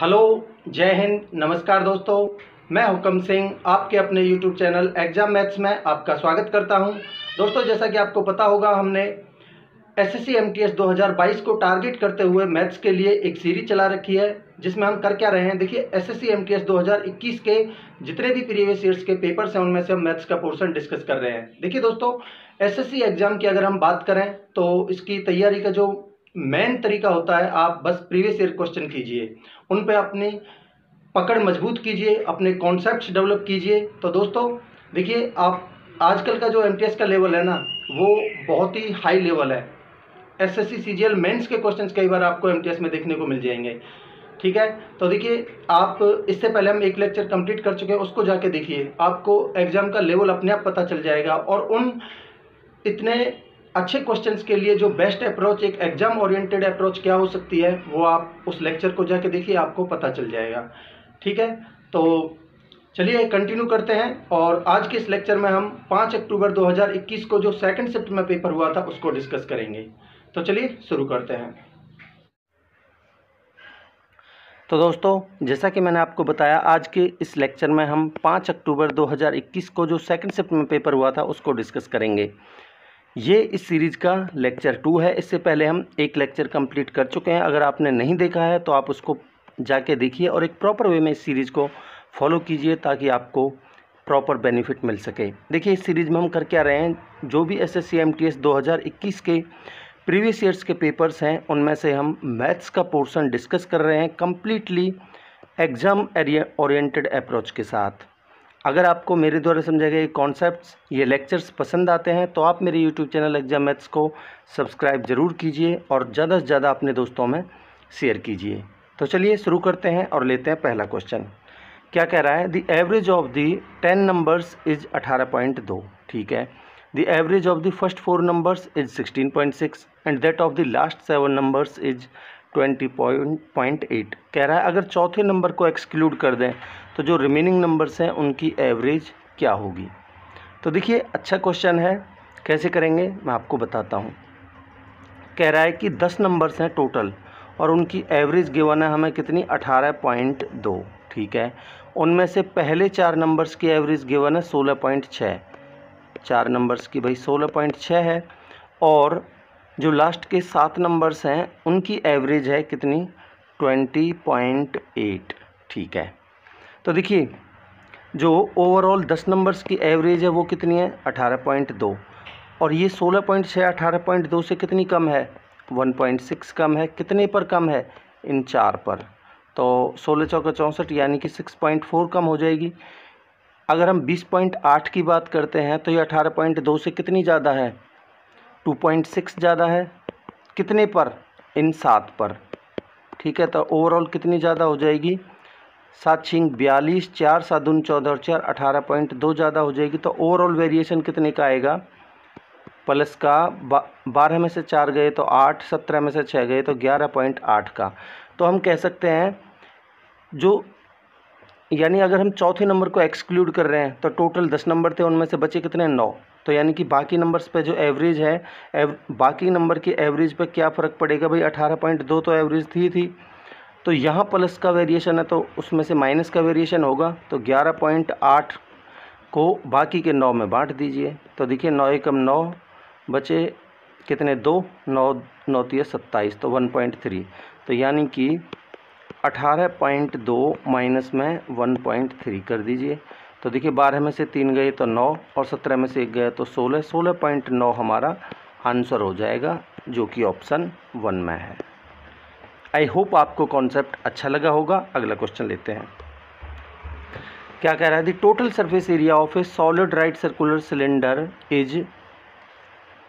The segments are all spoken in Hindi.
हेलो, जय हिंद, नमस्कार दोस्तों। मैं हुकम सिंह आपके अपने YouTube चैनल एग्जाम मैथ्स में आपका स्वागत करता हूं। दोस्तों, जैसा कि आपको पता होगा, हमने SSC MTS 2022 को टारगेट करते हुए मैथ्स के लिए एक सीरीज चला रखी है, जिसमें हम कर क्या रहे हैं। देखिए, SSC MTS 2021 के जितने भी प्रीवियस ईयर्स के पेपर्स हैं, उनमें से हम मैथ्स का पोर्शन डिस्कस कर रहे हैं। देखिए दोस्तों, SSC एग्ज़ाम की अगर हम बात करें तो इसकी तैयारी का जो मेन तरीका होता है, आप बस प्रीवियस ईयर क्वेश्चन कीजिए, उन पे अपनी पकड़ मजबूत कीजिए, अपने कॉन्सेप्ट्स डेवलप कीजिए। तो दोस्तों देखिए, आप आजकल का जो एमटीएस का लेवल है ना, वो बहुत ही हाई लेवल है। एसएससी सीजीएल मेंस के क्वेश्चंस कई बार आपको एमटीएस में देखने को मिल जाएंगे, ठीक है। तो देखिए, आप इससे पहले हम एक लेक्चर कंप्लीट कर चुके हैं, उसको जाके देखिए, आपको एग्ज़ाम का लेवल अपने आप पता चल जाएगा। और उन इतने अच्छे क्वेश्चंस के लिए जो बेस्ट अप्रोच, एक एग्जाम ओरिएंटेड अप्रोच क्या हो सकती है, वो आप उस लेक्चर को जाके देखिए, आपको पता चल जाएगा, ठीक है। तो चलिए कंटिन्यू करते हैं। और आज के इस लेक्चर में हम 5 अक्टूबर 2021 को जो सेकंड शिफ्ट में पेपर हुआ था, उसको डिस्कस करेंगे। तो चलिए शुरू करते हैं। तो दोस्तों, जैसा कि मैंने आपको बताया, आज के इस लेक्चर में हम 5 अक्टूबर 2021 को जो सेकंड शिफ्ट में पेपर हुआ था, उसको डिस्कस करेंगे। ये इस सीरीज़ का लेक्चर 2 है। इससे पहले हम एक लेक्चर कंप्लीट कर चुके हैं। अगर आपने नहीं देखा है तो आप उसको जाके देखिए और एक प्रॉपर वे में इस सीरीज़ को फॉलो कीजिए, ताकि आपको प्रॉपर बेनिफिट मिल सके। देखिए, इस सीरीज़ में हम कर क्या रहे हैं, जो भी एसएससी एमटीएस 2021 के प्रीवियस ईयर्स के पेपर्स हैं, उनमें से हम मैथ्स का पोर्शन डिस्कस कर रहे हैं कम्प्लीटली एग्ज़ाम ओरिएंटेड अप्रोच के साथ। अगर आपको मेरे द्वारा समझाए गए कॉन्सेप्ट्स, ये लेक्चर्स पसंद आते हैं तो आप मेरे YouTube चैनल एग्जाम मैथ्स को सब्सक्राइब ज़रूर कीजिए और ज़्यादा से ज़्यादा अपने दोस्तों में शेयर कीजिए। तो चलिए शुरू करते हैं और लेते हैं पहला क्वेश्चन। क्या कह रहा है, the average of the 10 numbers is 18.2, ठीक है। The average of the first 4 numbers is 16.6 and that of the last 7 numbers is 20.8। कह रहा है अगर चौथे नंबर को एक्सक्लूड कर दें तो जो रिमेनिंग नंबर्स हैं, उनकी एवरेज क्या होगी। तो देखिए, अच्छा क्वेश्चन है, कैसे करेंगे मैं आपको बताता हूँ। कह रहा है कि 10 नंबर्स हैं टोटल और उनकी एवरेज गिवन है हमें कितनी, 18.2, ठीक है। उनमें से पहले 4 नंबर्स की एवरेज गिवन है 16.6, 4 नंबर्स की भाई 16.6 है। और जो लास्ट के 7 नंबर्स हैं, उनकी एवरेज है कितनी, 20.8, ठीक है। तो देखिए, जो ओवरऑल 10 नंबर्स की एवरेज है वो कितनी है, 18.2, और ये 16.6 18.2 से कितनी कम है, 1.6 कम है। कितने पर कम है, इन 4 पर। तो 16 × 64 यानी कि 6.4 कम हो जाएगी। अगर हम 20.8 की बात करते हैं तो ये 18.2 से कितनी ज़्यादा है, 2.6 ज़्यादा है। कितने पर, इन 7 पर, ठीक है। तो ओवरऑल कितनी ज़्यादा हो जाएगी, 7 × 42, 4 7×14 और 4 18.2 ज़्यादा हो जाएगी। तो ओवरऑल वेरिएशन कितने का आएगा, प्लस का 12 में से 4 गए तो 8, 17 में से 6 गए तो 11.8 का। तो हम कह सकते हैं जो, यानी अगर हम चौथे नंबर को एक्सक्लूड कर रहे हैं तो टोटल 10 नंबर थे, उनमें से बचे कितने, 9। तो यानी कि बाकी नंबर्स पे जो एवरेज है, बाकी नंबर की एवरेज पे क्या फ़र्क पड़ेगा भाई, 18.2 तो एवरेज थी। तो यहाँ प्लस का वेरिएशन है तो उसमें से माइनस का वेरिएशन होगा। तो 11.8 को बाकी के 9 में बांट दीजिए। तो देखिए, 9 × 9 बचे कितने, 2, 9 × 9 = 27, तो 1.3। तो यानी कि 18.2 माइनस में 1.3 कर दीजिए। तो देखिए, 12 में से 3 गए तो 9 और 17 में से 1 गए तो 16, 16.9 हमारा आंसर हो जाएगा, जो कि ऑप्शन 1 में है। आई होप आपको कॉन्सेप्ट अच्छा लगा होगा। अगला क्वेश्चन लेते हैं। क्या कह रहा है, the total surface area of a solid right circular cylinder is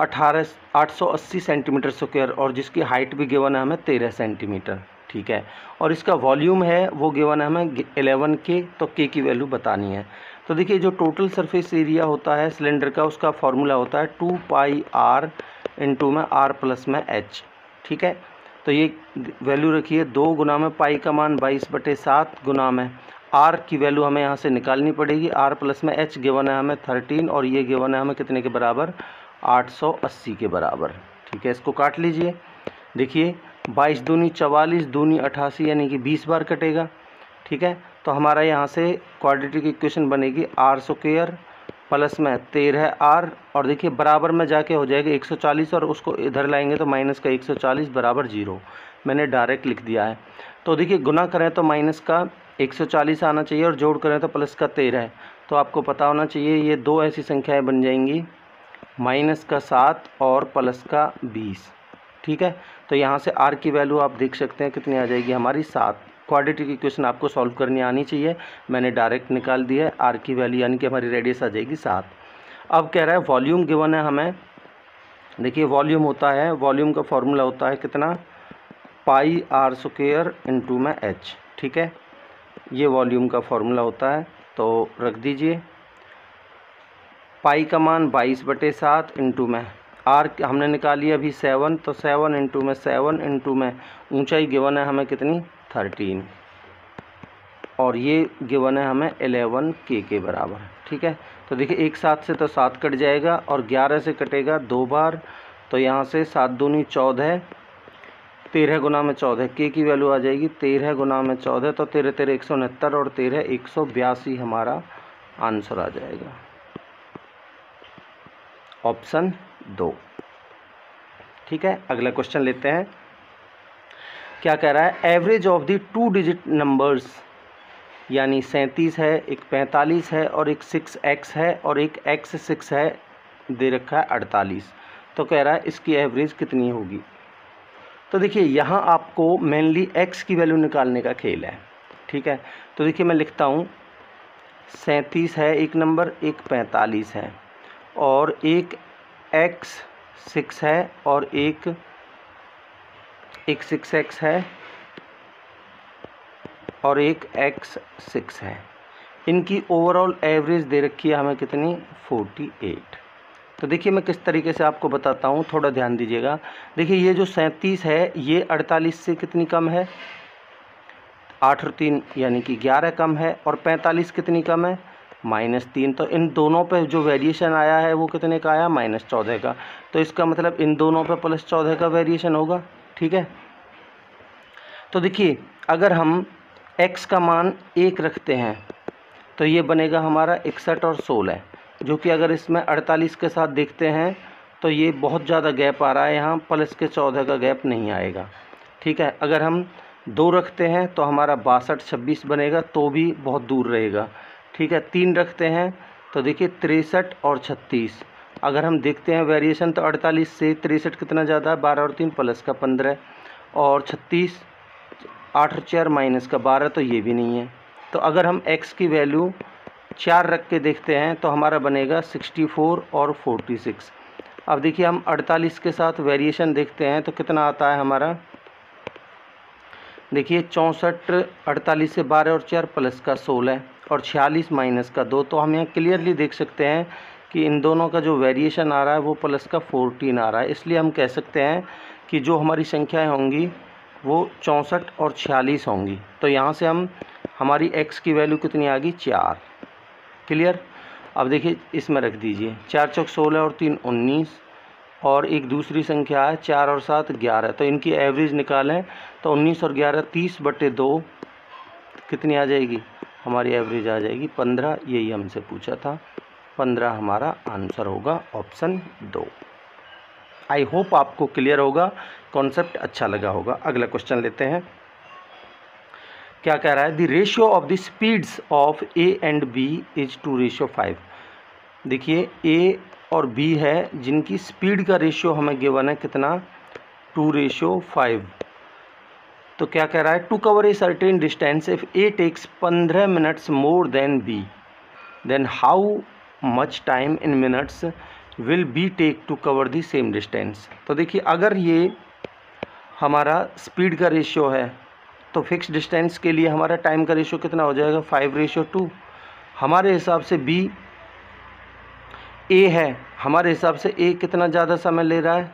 880 centimetre square और जिसकी हाइट भी गिवन है हमें 13 सेंटीमीटर, ठीक है। और इसका वॉल्यूम है वो गिवन है हमें 11K, तो K की वैल्यू बतानी है। तो देखिए, जो टोटल सरफेस एरिया होता है सिलेंडर का, उसका फॉर्मूला होता है 2πr × r + h, ठीक है। तो ये वैल्यू रखिए, 2 × पाई का मान 22/7 गुना में r की वैल्यू हमें यहाँ से निकालनी पड़ेगी। r + h गिवन है हमें 13 और ये गिवन है हमें कितने के बराबर, 880 के बराबर, ठीक है। इसको काट लीजिए। देखिए, 22 दूनी 44, दूनी 88 यानी कि 20 बार कटेगा। ठीक है, तो हमारा यहाँ से क्वाड्रेटिक इक्वेशन बनेगी आर स्क्वायर प्लस में 13R और देखिए बराबर में जाके हो जाएगा 140 और उसको इधर लाएंगे तो माइनस का 140 बराबर 0। मैंने डायरेक्ट लिख दिया है। तो देखिए गुना करें तो माइनस का 140 आना चाहिए और जोड़ करें तो प्लस का 13। तो आपको पता होना चाहिए ये दो ऐसी संख्याएं बन जाएंगी माइनस का 7 और प्लस का 20। ठीक है, तो यहाँ से R की वैल्यू आप देख सकते हैं कितनी आ जाएगी हमारी 7। क्वाड्रेटिक इक्वेशन आपको सॉल्व करनी आनी चाहिए, मैंने डायरेक्ट निकाल दिया है। आर की वैल्यू यानी कि हमारी रेडियस आ जाएगी 7। अब कह रहा है वॉल्यूम गिवन है हमें। देखिए वॉल्यूम होता है, वॉल्यूम का फॉर्मूला होता है कितना पाई आर स्क्वायर इनटू में एच। ठीक है, ये वॉल्यूम का फॉर्मूला होता है। तो रख दीजिए पाई का मान 22/7 इनटू में आर हमने निकाली अभी 7, तो 7 इंटू में 7 इंटू में ऊँचाई गिवन है हमें कितनी 13 और ये गिवन है हमें 11K के बराबर। ठीक है, तो देखिए एक 7 से तो 7 कट जाएगा और 11 से कटेगा 2 बार। तो यहाँ से 7 दूनी 14, 13 गुना में 14 K की वैल्यू आ जाएगी 13 गुना में 14, तो 13 13 169 और 13 182 हमारा आंसर आ जाएगा ऑप्शन 2। ठीक है, अगला क्वेश्चन लेते हैं। क्या कह रहा है average of the 2 digit numbers यानी 37 है, एक 45 है और एक 6x है और एक x6 है, दे रखा है 48। तो कह रहा है इसकी एवरेज कितनी होगी। तो देखिए यहाँ आपको मेनली x की वैल्यू निकालने का खेल है। ठीक है, तो देखिए मैं लिखता हूँ 37 है एक नंबर, एक 45 है और एक x6 है और एक 6x है और एक x6 है। इनकी ओवरऑल एवरेज दे रखी है हमें कितनी 48। तो देखिए मैं किस तरीके से आपको बताता हूँ, थोड़ा ध्यान दीजिएगा। देखिए ये जो 37 है ये 48 से कितनी कम है, 8 और 3 यानी कि 11 कम है और 45 कितनी कम है -3। तो इन दोनों पे जो वेरिएशन आया है वो कितने का आया -14 का। तो इसका मतलब इन दोनों पे +14 का वेरिएशन होगा। ठीक है, तो देखिए अगर हम x का मान 1 रखते हैं तो ये बनेगा हमारा 61 और 16, जो कि अगर इसमें 48 के साथ देखते हैं तो ये बहुत ज़्यादा गैप आ रहा है, यहाँ प्लस के 14 का गैप नहीं आएगा। ठीक है, अगर हम 2 रखते हैं तो हमारा 62 26 बनेगा, तो भी बहुत दूर रहेगा। ठीक है, 3 रखते हैं तो देखिए 63 और 36, अगर हम देखते हैं वेरिएशन तो 48 से 63 कितना ज़्यादा है, 12 और 3 प्लस का 15 और 36 8 और 4 माइनस का 12, तो ये भी नहीं है। तो अगर हम x की वैल्यू 4 रख के देखते हैं तो हमारा बनेगा 64 और 46। अब देखिए हम 48 के साथ वेरिएशन देखते हैं तो कितना आता है हमारा, देखिए 64, 48 से 12 और 4 प्लस का 16 और 46 माइनस का 2। तो हम यहाँ क्लियरली देख सकते हैं कि इन दोनों का जो वेरिएशन आ रहा है वो प्लस का 14 आ रहा है। इसलिए हम कह सकते हैं कि जो हमारी संख्याएं होंगी वो 64 और 46 होंगी। तो यहाँ से हम हमारी x की वैल्यू कितनी आ गई 4। क्लियर, अब देखिए इसमें रख दीजिए 4 चौक 16 और 3 19 और एक दूसरी संख्या है 4 और 7 11, तो इनकी एवरेज निकालें तो 19 और 11 30/2 कितनी आ जाएगी हमारी एवरेज आ जाएगी 15। यही हमसे पूछा था, 15 हमारा आंसर होगा ऑप्शन 2। आई होप आपको क्लियर होगा, कॉन्सेप्ट अच्छा लगा होगा। अगला क्वेश्चन लेते हैं। क्या कह रहा है the ratio of the speeds of A and B is 2:5। देखिए ए और बी है जिनकी स्पीड का रेशियो हमें गिवन है कितना 2:5। तो क्या कह रहा है to cover a certain distance if A takes 15 minutes more than B then how much time in minutes will B take to cover the same distance. तो देखिए अगर ये हमारा स्पीड का रेशियो है तो फिक्स डिस्टेंस के लिए हमारा टाइम का रेशियो कितना हो जाएगा 5:2। हमारे हिसाब से बी ए है, हमारे हिसाब से ए कितना ज़्यादा समय ले रहा है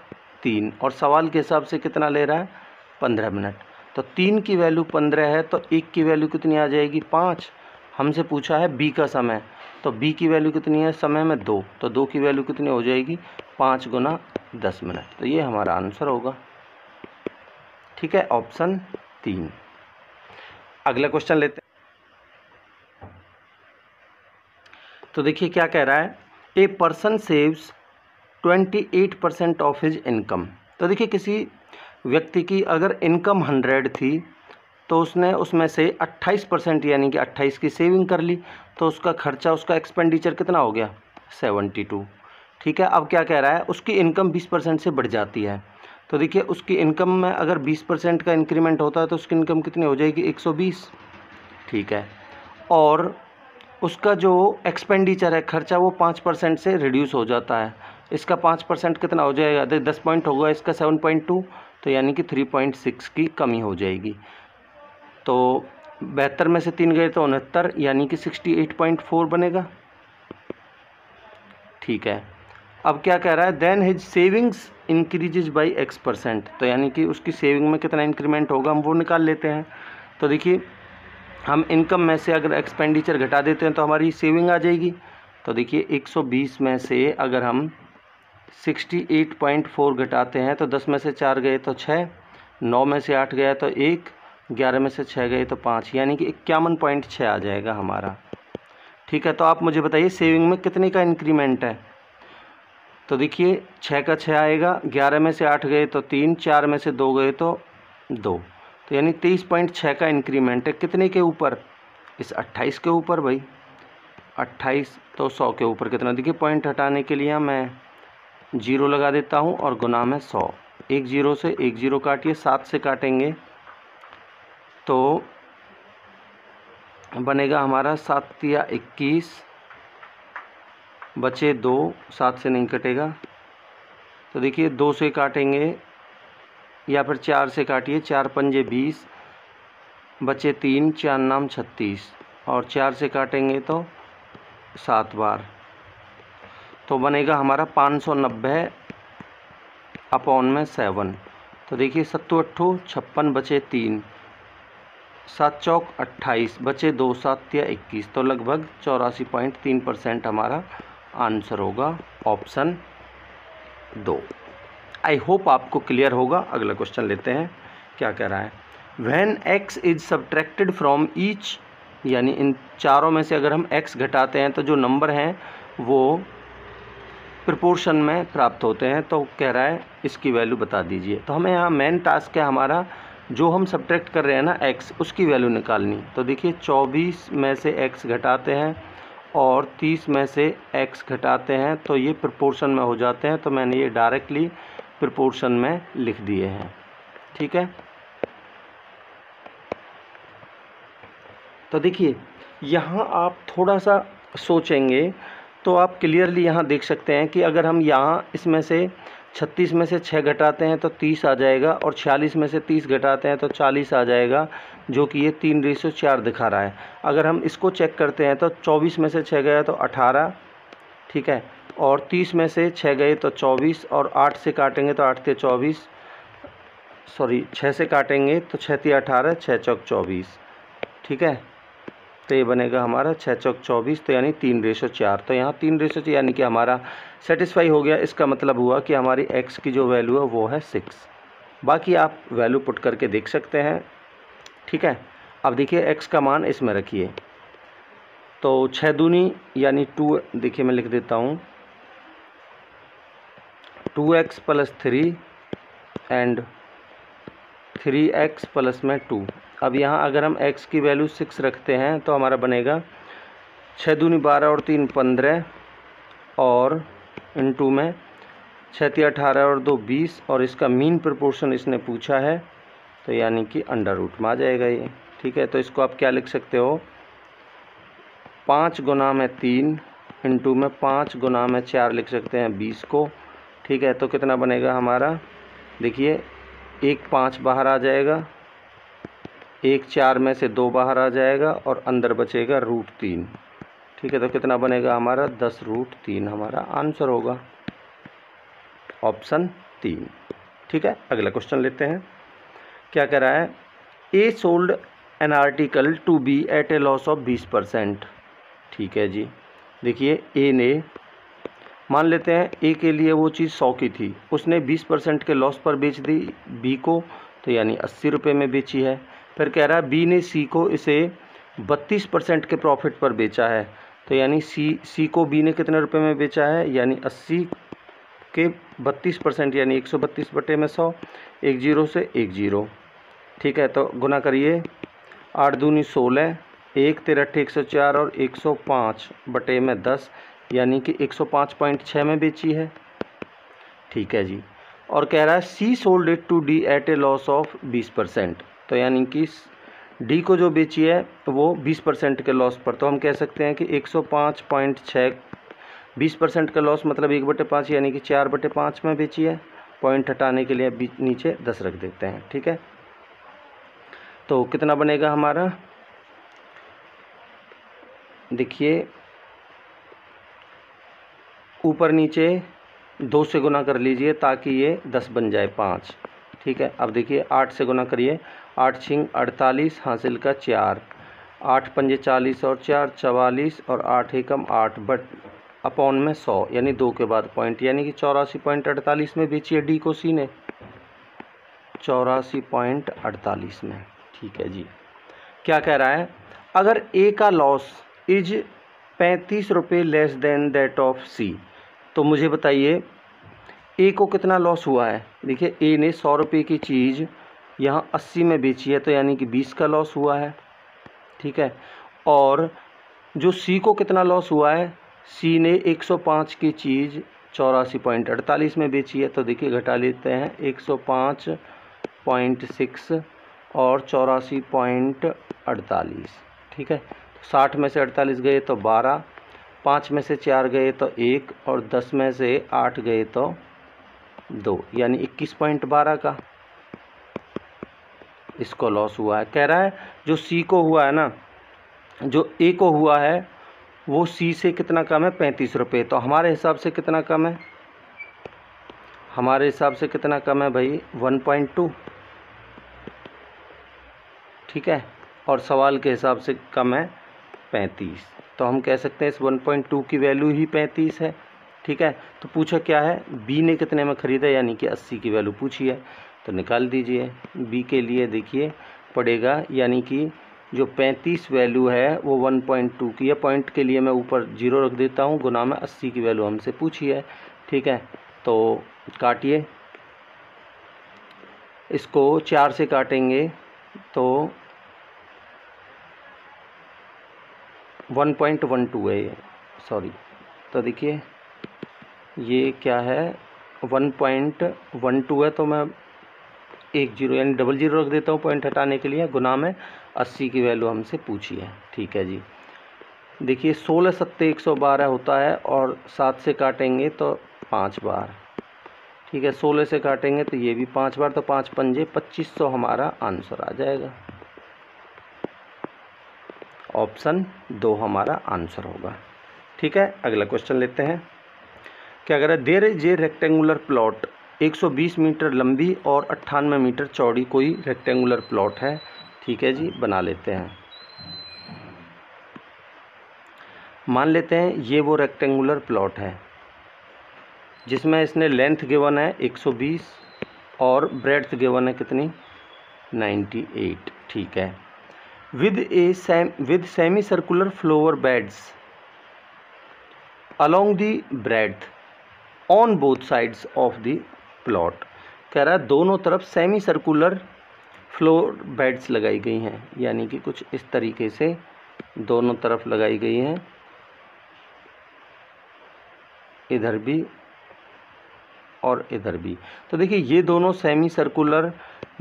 3 और सवाल के हिसाब से कितना ले रहा है 15 मिनट। तो 3 की वैल्यू 15 है तो 1 की वैल्यू कितनी आ जाएगी 5। हमसे पूछा है बी का समय, तो b की वैल्यू कितनी है समय में 2, तो 2 की वैल्यू कितनी हो जाएगी 5 गुना 10 मिनट। तो ये हमारा आंसर होगा। ठीक है, ऑप्शन 3। अगला क्वेश्चन लेते हैं। तो देखिए क्या कह रहा है, a person saves 28% of his income. तो देखिए किसी व्यक्ति की अगर इनकम 100 थी तो उसने उसमें से 28% यानी कि 28 की सेविंग कर ली, तो उसका खर्चा, उसका एक्सपेंडिचर कितना हो गया, 72। ठीक है, अब क्या कह रहा है, उसकी इनकम 20% से बढ़ जाती है। तो देखिए उसकी इनकम में अगर 20% का इंक्रीमेंट होता है तो उसकी इनकम कितनी हो जाएगी, 120। ठीक है, और उसका जो एक्सपेंडिचर है, खर्चा, वो 5% से रिड्यूस हो जाता है। इसका 5% कितना हो जाएगा, 10 पॉइंट होगा, इसका 7.2, तो यानी कि 3.6 की कमी हो जाएगी। तो 72 में से 3 गए तो 69, यानी कि 68.4 बनेगा। ठीक है, अब क्या कह रहा है, then his savings increases by X%। तो यानी कि उसकी सेविंग में कितना इंक्रीमेंट होगा, हम वो निकाल लेते हैं। तो देखिए हम इनकम में से अगर एक्सपेंडिचर घटा देते हैं तो हमारी सेविंग आ जाएगी। तो देखिए 120 में से अगर हम 68.4 घटाते हैं तो 10 में से 4 गए तो 6, 9 में से 8 गया तो 1, 11 में से 6 गए तो 5, यानी कि 51.6 आ जाएगा हमारा। ठीक है, तो आप मुझे बताइए सेविंग में कितने का इंक्रीमेंट है। तो देखिए 6 का 6 आएगा, 11 में से 8 गए तो 3, 4 में से 2 गए तो 2, तो यानी 23.6 का इंक्रीमेंट है। कितने के ऊपर, इस 28 के ऊपर भाई, 28 तो 100 के ऊपर कितना, देखिए पॉइंट हटाने के लिए मैं 0 लगा देता हूं और गुना में 100, एक 0 से एक 0 काटिए, 7 से काटेंगे तो बनेगा हमारा 7×21, बचे 2, 7 से नहीं कटेगा। तो देखिए 2 से काटेंगे या फिर 4 से काटिए, 4×5 = 20, बचे 3, 4×9 = 36, और 4 से काटेंगे तो 7 बार, तो बनेगा हमारा 590/7। तो देखिए 7×2 = 56, बचे 3, 7×4 = 28, बचे 2, 7×21, तो लगभग 84.3% हमारा आंसर होगा, ऑप्शन 2। आई होप आपको क्लियर होगा। अगला क्वेश्चन लेते हैं। क्या कह रहा है, when x is subtracted from each, यानी इन चारों में से अगर हम x घटाते हैं तो जो नंबर हैं वो प्रपोर्शन में प्राप्त होते हैं। तो कह रहा है इसकी वैल्यू बता दीजिए। तो हमें यहाँ मेन टास्क है हमारा, जो हम सब्ट्रैक्ट कर रहे हैं ना x, उसकी वैल्यू निकालनी। तो देखिए 24 में से x घटाते हैं और 30 में से x घटाते हैं तो ये प्रोपोर्शन में हो जाते हैं। तो मैंने ये डायरेक्टली प्रोपोर्शन में लिख दिए हैं। ठीक है, तो देखिए यहाँ आप थोड़ा सा सोचेंगे तो आप क्लियरली यहाँ देख सकते हैं कि अगर हम यहाँ इसमें से 36 में से 6 घटाते हैं तो 30 आ जाएगा, और 46 में से 30 घटाते हैं तो 40 आ जाएगा, जो कि ये 3:4 दिखा रहा है। अगर हम इसको चेक करते हैं तो 24 में से 6 गया तो 18, ठीक है, और 30 में से 6 गए तो 24, और 8 से काटेंगे तो 8×3 = 24, सॉरी 6 से काटेंगे तो 6×3 = 18, 6×4 = 24। ठीक है, तो ये बनेगा हमारा 6×4 = 24, तो यानी 3:4। तो यहाँ 3:4 यानी कि हमारा सेटिस्फाई हो गया। इसका मतलब हुआ कि हमारी x की जो वैल्यू है वो है 6। बाकी आप वैल्यू पुट करके देख सकते हैं। ठीक है, अब देखिए x का मान इसमें रखिए। तो 6×2 यानी 2, देखिए मैं लिख देता हूँ 2x + 3 एंड 3x + 2। अब यहाँ अगर हम x की वैल्यू 6 रखते हैं तो हमारा बनेगा 6×2 = 12 और 3 = 15, और इनटू में 6×3 = 18 और 2 = 20, और इसका मीन प्रोपोर्शन इसने पूछा है, तो यानी कि अंडर रूट में आ जाएगा ये। ठीक है, तो इसको आप क्या लिख सकते हो, 5 × 3 इनटू में 5 × 4 लिख सकते हैं 20 को। ठीक है, तो कितना बनेगा हमारा, देखिए 1 5 बाहर आ जाएगा, 1 4 में से 2 बाहर आ जाएगा, और अंदर बचेगा √3। ठीक है, तो कितना बनेगा हमारा 10√3 हमारा आंसर होगा, ऑप्शन 3। ठीक है, अगला क्वेश्चन लेते हैं। क्या कह रहा है, A sold an article to B at a loss of 20%। ठीक है जी, देखिए ए ने, मान लेते हैं ए के लिए वो चीज़ 100 की थी, उसने 20% के लॉस पर बेच दी बी को, तो यानी 80 रुपये में बेची है। फिर कह रहा है बी ने सी को इसे 32% के प्रॉफिट पर बेचा है, तो यानी सी को बी ने कितने रुपए में बेचा है, यानी 80 के 32% यानी 132/100, एक जीरो से एक जीरो, ठीक है। तो गुना करिए, 8 दूनी 16, 1 तिरठे 104 और 105/10 यानी कि 105.6 में बेची है, ठीक है जी। और कह रहा है C sold it to D at a loss of 20%, तो यानी कि डी को जो बेची है वो 20% के लॉस पर। तो हम कह सकते हैं कि 105.6 20% का लॉस मतलब 1/5 यानी कि 4/5 में बेची है। पॉइंट हटाने के लिए नीचे 10 रख देते हैं, ठीक है। तो कितना बनेगा हमारा, देखिए ऊपर नीचे 2 से गुना कर लीजिए ताकि ये 10 बन जाए, 5, ठीक है। अब देखिए 8 से गुना करिए, 8 छिंग 48, हासिल का 4, 8 पंजे 40 और 4 44 और 8 एकम 8 अपॉन में 100 यानी 2 के बाद पॉइंट, यानी कि 84.48 में बेची है डी को सी ने, 84.48 में, ठीक है जी। क्या कह रहा है, अगर ए का लॉस इज 35 रुपये less than that of C, तो मुझे बताइए ए को कितना लॉस हुआ है। देखिए ए ने 100 रुपये की चीज़ यहाँ 80 में बेची है, तो यानी कि 20 का लॉस हुआ है, ठीक है। और जो सी को कितना लॉस हुआ है, सी ने 105 की चीज़ 84.48 में बेची है, तो देखिए घटा लेते हैं 105.6 और 84.48, ठीक है। 60 में से 48 गए तो 12, 5 में से 4 गए तो 1 और 10 में से 8 गए तो 2 यानी 21.12 का इसको लॉस हुआ है। कह रहा है जो सी को हुआ है ना, जो ए को हुआ है वो सी से कितना कम है, 35 रुपये। तो हमारे हिसाब से कितना कम है, हमारे हिसाब से कितना कम है भाई, 1.2, ठीक है। और सवाल के हिसाब से कम है 35, तो हम कह सकते हैं इस 1.2 की वैल्यू ही 35 है, ठीक है। तो पूछा क्या है, बी ने कितने में ख़रीदा, यानी कि 80 की वैल्यू पूछी है, तो निकाल दीजिए। बी के लिए देखिए पड़ेगा, यानी कि जो 35 वैल्यू है वो 1.2 की है, पॉइंट के लिए मैं ऊपर 0 रख देता हूँ, गुना में 80 की वैल्यू हमसे पूछी है, ठीक है। तो काटिए, इसको 4 से काटेंगे तो 1.12 है ये, सॉरी। तो देखिए ये क्या है, 1.12 है, तो मैं 10 यानी .00 रख देता हूँ पॉइंट हटाने के लिए, गुना में 80 की वैल्यू हमसे पूछी है, ठीक है जी। देखिए 16 सत्ते 112 होता है और 7 से काटेंगे तो 5 बार, ठीक है। 16 से काटेंगे तो ये भी 5 बार, तो 5 पंजे 2500 हमारा आंसर आ जाएगा। ऑप्शन 2 हमारा आंसर होगा, ठीक है। अगला क्वेश्चन लेते हैं, क्या कह रहा है, there is a rectangular plot, 120 metre लंबी और 98 मीटर चौड़ी कोई रेक्टेंगुलर प्लॉट है, ठीक है जी। बना लेते हैं, मान लेते हैं ये वो रेक्टेंगुलर प्लॉट है जिसमें इसने लेंथ गिवन है 120 और ब्रेड्थ गिवन है कितनी, 98, ठीक है। With semi circular flower beds along the breadth on both sides of the plot, कह रहा है दोनों तरफ सेमी सर्कुलर फ्लोर बेड्स लगाई गई हैं, यानी कि कुछ इस तरीके से दोनों तरफ लगाई गई हैं, इधर भी और इधर भी। तो देखिए ये दोनों सेमी सर्कुलर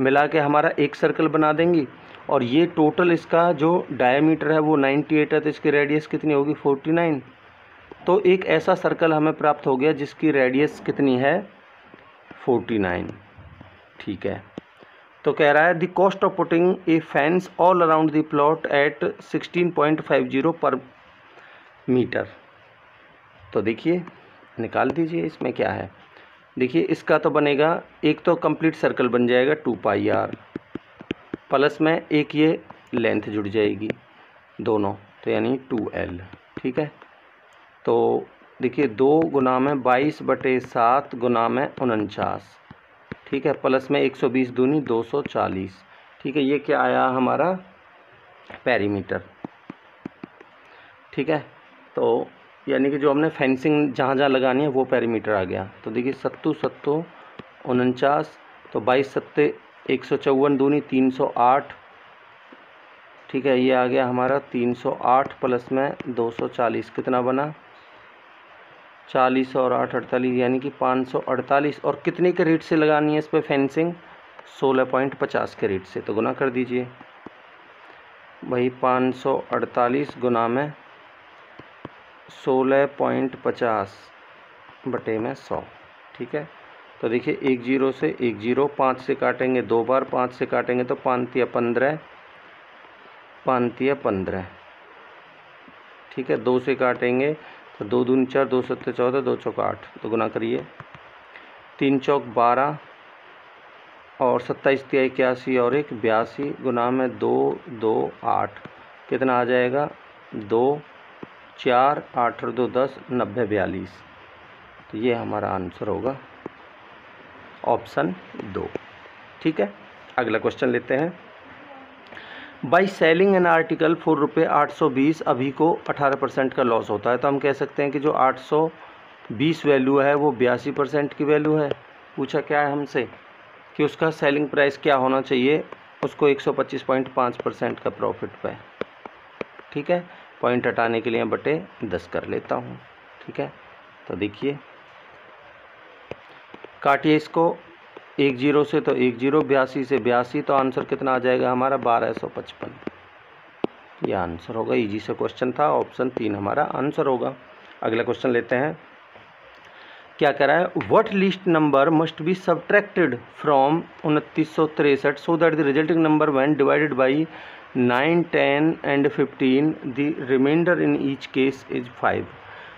मिला के हमारा एक सर्कल बना देंगी, और ये टोटल इसका जो डायमीटर है वो 98 है, तो इसकी रेडियस कितनी होगी, 49। तो एक ऐसा सर्कल हमें प्राप्त हो गया जिसकी रेडियस कितनी है, 49, ठीक है। तो कह रहा है the cost of putting a fence all around the plot at 16.50 per metre. तो देखिए निकाल दीजिए, इसमें क्या है, देखिए इसका तो बनेगा, एक तो कंप्लीट सर्कल बन जाएगा 2πr, प्लस में एक ये लेंथ जुड़ जाएगी दोनों, तो यानी 2l, ठीक है। तो देखिए 2 गुना में 22/7 गुना में 49, ठीक है, प्लस में 120 दूनी 240। ठीक है, ये क्या आया हमारा पेरीमीटर। ठीक है, तो यानी कि जो हमने फेंसिंग जहाँ जहाँ लगानी है वो पेरीमीटर आ गया। तो देखिए 7 7 49, तो 22 7 154 दूनी 308। ठीक है, ये आ गया हमारा 308 प्लस में 240 कितना बना 40 और 8 48 यानी कि 548। और कितने के रेट से लगानी है इस पर फेंसिंग 16.50 के रेट से, तो गुना कर दीजिए भाई 548 गुना में 16.50 बटे में 100। ठीक है, तो देखिए 10 से 10 5 से काटेंगे, दो बार 5 से काटेंगे तो 5 या 15 5 या 15। ठीक है, 2 से काटेंगे तो 2 दूनी 4 2 7 14 2 चौक 8, तो गुना करिए 3 चौक 12 और 27 तिया 81 और 1 82 गुना में 2 2 8 कितना आ जाएगा 2 4 8 और 2 10 90 42। तो ये हमारा आंसर होगा ऑप्शन 2। ठीक है, अगला क्वेश्चन लेते हैं। बाई सेलिंग एन आर्टिकल ₹4.820 अभी को 18% का लॉस होता है, तो हम कह सकते हैं कि जो 820 वैल्यू है वो 82% की वैल्यू है। पूछा क्या है हमसे कि उसका सेलिंग प्राइस क्या होना चाहिए, उसको 125.5% का प्रॉफिट पे। ठीक है, पॉइंट हटाने के लिए बटे 10 कर लेता हूँ। ठीक है, तो देखिए काटिए इसको 10 से तो 10 82 से 82, तो आंसर कितना आ जाएगा हमारा 1255। यह आंसर होगा। इजी से क्वेश्चन था, ऑप्शन 3 हमारा आंसर होगा। अगला क्वेश्चन लेते हैं। क्या कह रहा है, what least number must be subtracted from 2963 so that the resulting number when divided by 9 10 and 15 the remainder in each case is 5।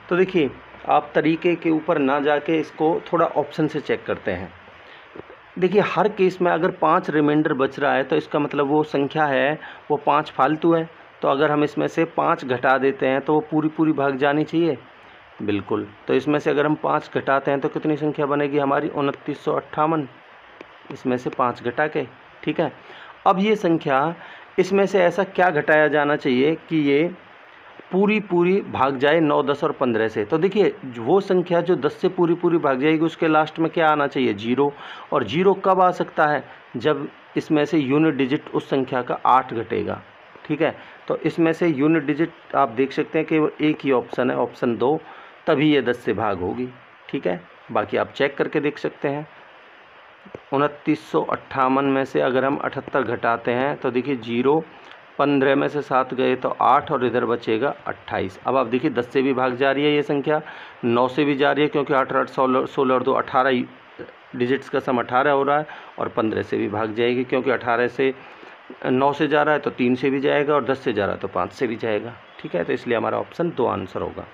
तो देखिए आप तरीके के ऊपर ना जाके इसको थोड़ा ऑप्शन से चेक करते हैं। देखिए हर केस में अगर 5 रिमाइंडर बच रहा है तो इसका मतलब वो संख्या है वो 5 फालतू है, तो अगर हम इसमें से 5 घटा देते हैं तो वो पूरी भाग जानी चाहिए। बिल्कुल, तो इसमें से अगर हम 5 घटाते हैं तो कितनी संख्या बनेगी हमारी 2958 इसमें से 5 घटा के। ठीक है, अब ये संख्या इसमें से ऐसा क्या घटाया जाना चाहिए कि ये पूरी भाग जाए 9 10 और 15 से। तो देखिए वो संख्या जो 10 से पूरी भाग जाएगी उसके लास्ट में क्या आना चाहिए 0। और 0 कब आ सकता है, जब इसमें से यूनिट डिजिट उस संख्या का 8 घटेगा। ठीक है, तो इसमें से यूनिट डिजिट आप देख सकते हैं कि एक ही ऑप्शन है ऑप्शन 2, तभी ये 10 से भाग होगी। ठीक है, बाकी आप चेक करके देख सकते हैं। 2958 में से अगर हम 78 घटाते हैं तो देखिए 0, 15 में से 7 गए तो 8 और इधर बचेगा 28। अब आप देखिए 10 से भी भाग जा रही है ये संख्या, 9 से भी जा रही है क्योंकि 8 8 16 और 2 18 डिजिट्स का सम 18 हो रहा है, और 15 से भी भाग जाएगी क्योंकि 18 से 9 से जा रहा है तो 3 से भी जाएगा, और 10 से जा रहा है तो 5 से भी जाएगा। ठीक है, तो इसलिए हमारा ऑप्शन 2 आंसर होगा।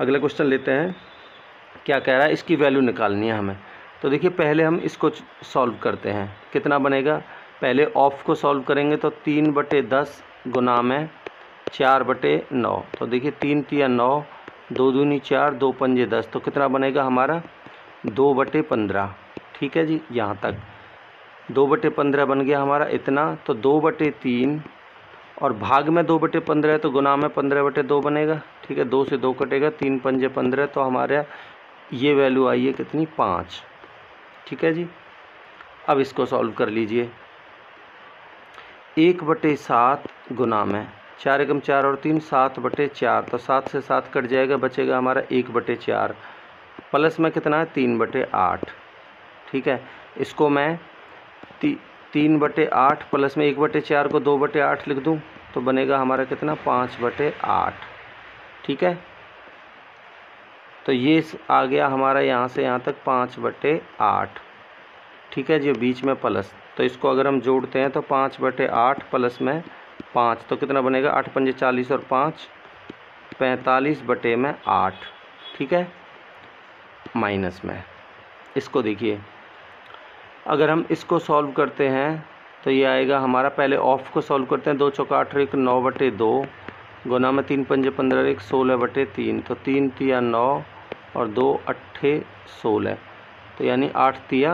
अगला क्वेश्चन लेते हैं। क्या कह रहा है, इसकी वैल्यू निकालनी है हमें। तो देखिए पहले हम इसको सॉल्व करते हैं, कितना बनेगा पहले ऑफ को सॉल्व करेंगे तो 3 बटे 10 गुना में 4 बटे 9। तो देखिए 3 तिया 9 2 दूनी 4 2 पंजे 10, तो कितना बनेगा हमारा 2 बटे 15। ठीक है जी, यहाँ तक 2 बटे 15 बन गया हमारा इतना, तो 2 बटे 3 और भाग में 2 बटे 15 है तो गुना में 15 बटे 2 बनेगा। ठीक है, 2 से 2 कटेगा 3 पंजे 15, तो हमारे ये वैल्यू आई है कितनी 5। ठीक है जी, अब इसको सॉल्व कर लीजिए। 1 बटे 7 गुना में 4 एकम 4 और 3 7 बटे 4, तो 7 से 7 कट जाएगा बचेगा हमारा 1 बटे 4 प्लस में कितना है 3 बटे 8। ठीक है, इसको मैं 3 बटे 8 प्लस में 1 बटे 4 को 2 बटे 8 लिख दूँ तो बनेगा हमारा कितना 5 बटे 8। ठीक है, तो ये आ गया हमारा यहाँ से यहाँ तक 5 बटे 8। ठीक है जी, बीच में प्लस, तो इसको अगर हम जोड़ते हैं तो 5 बटे 8 प्लस में 5, तो कितना बनेगा 8 पंजे 40 और 5 45 बटे में 8। ठीक है, माइनस में इसको देखिए अगर हम इसको सॉल्व करते हैं तो ये आएगा हमारा, पहले ऑफ को सॉल्व करते हैं 2 चौका 8 9 बटे 2 गुना में 3 पंजे 15 16 बटे 3, तो 3 तिया 9 और 2 8 16, तो यानी 8 तिया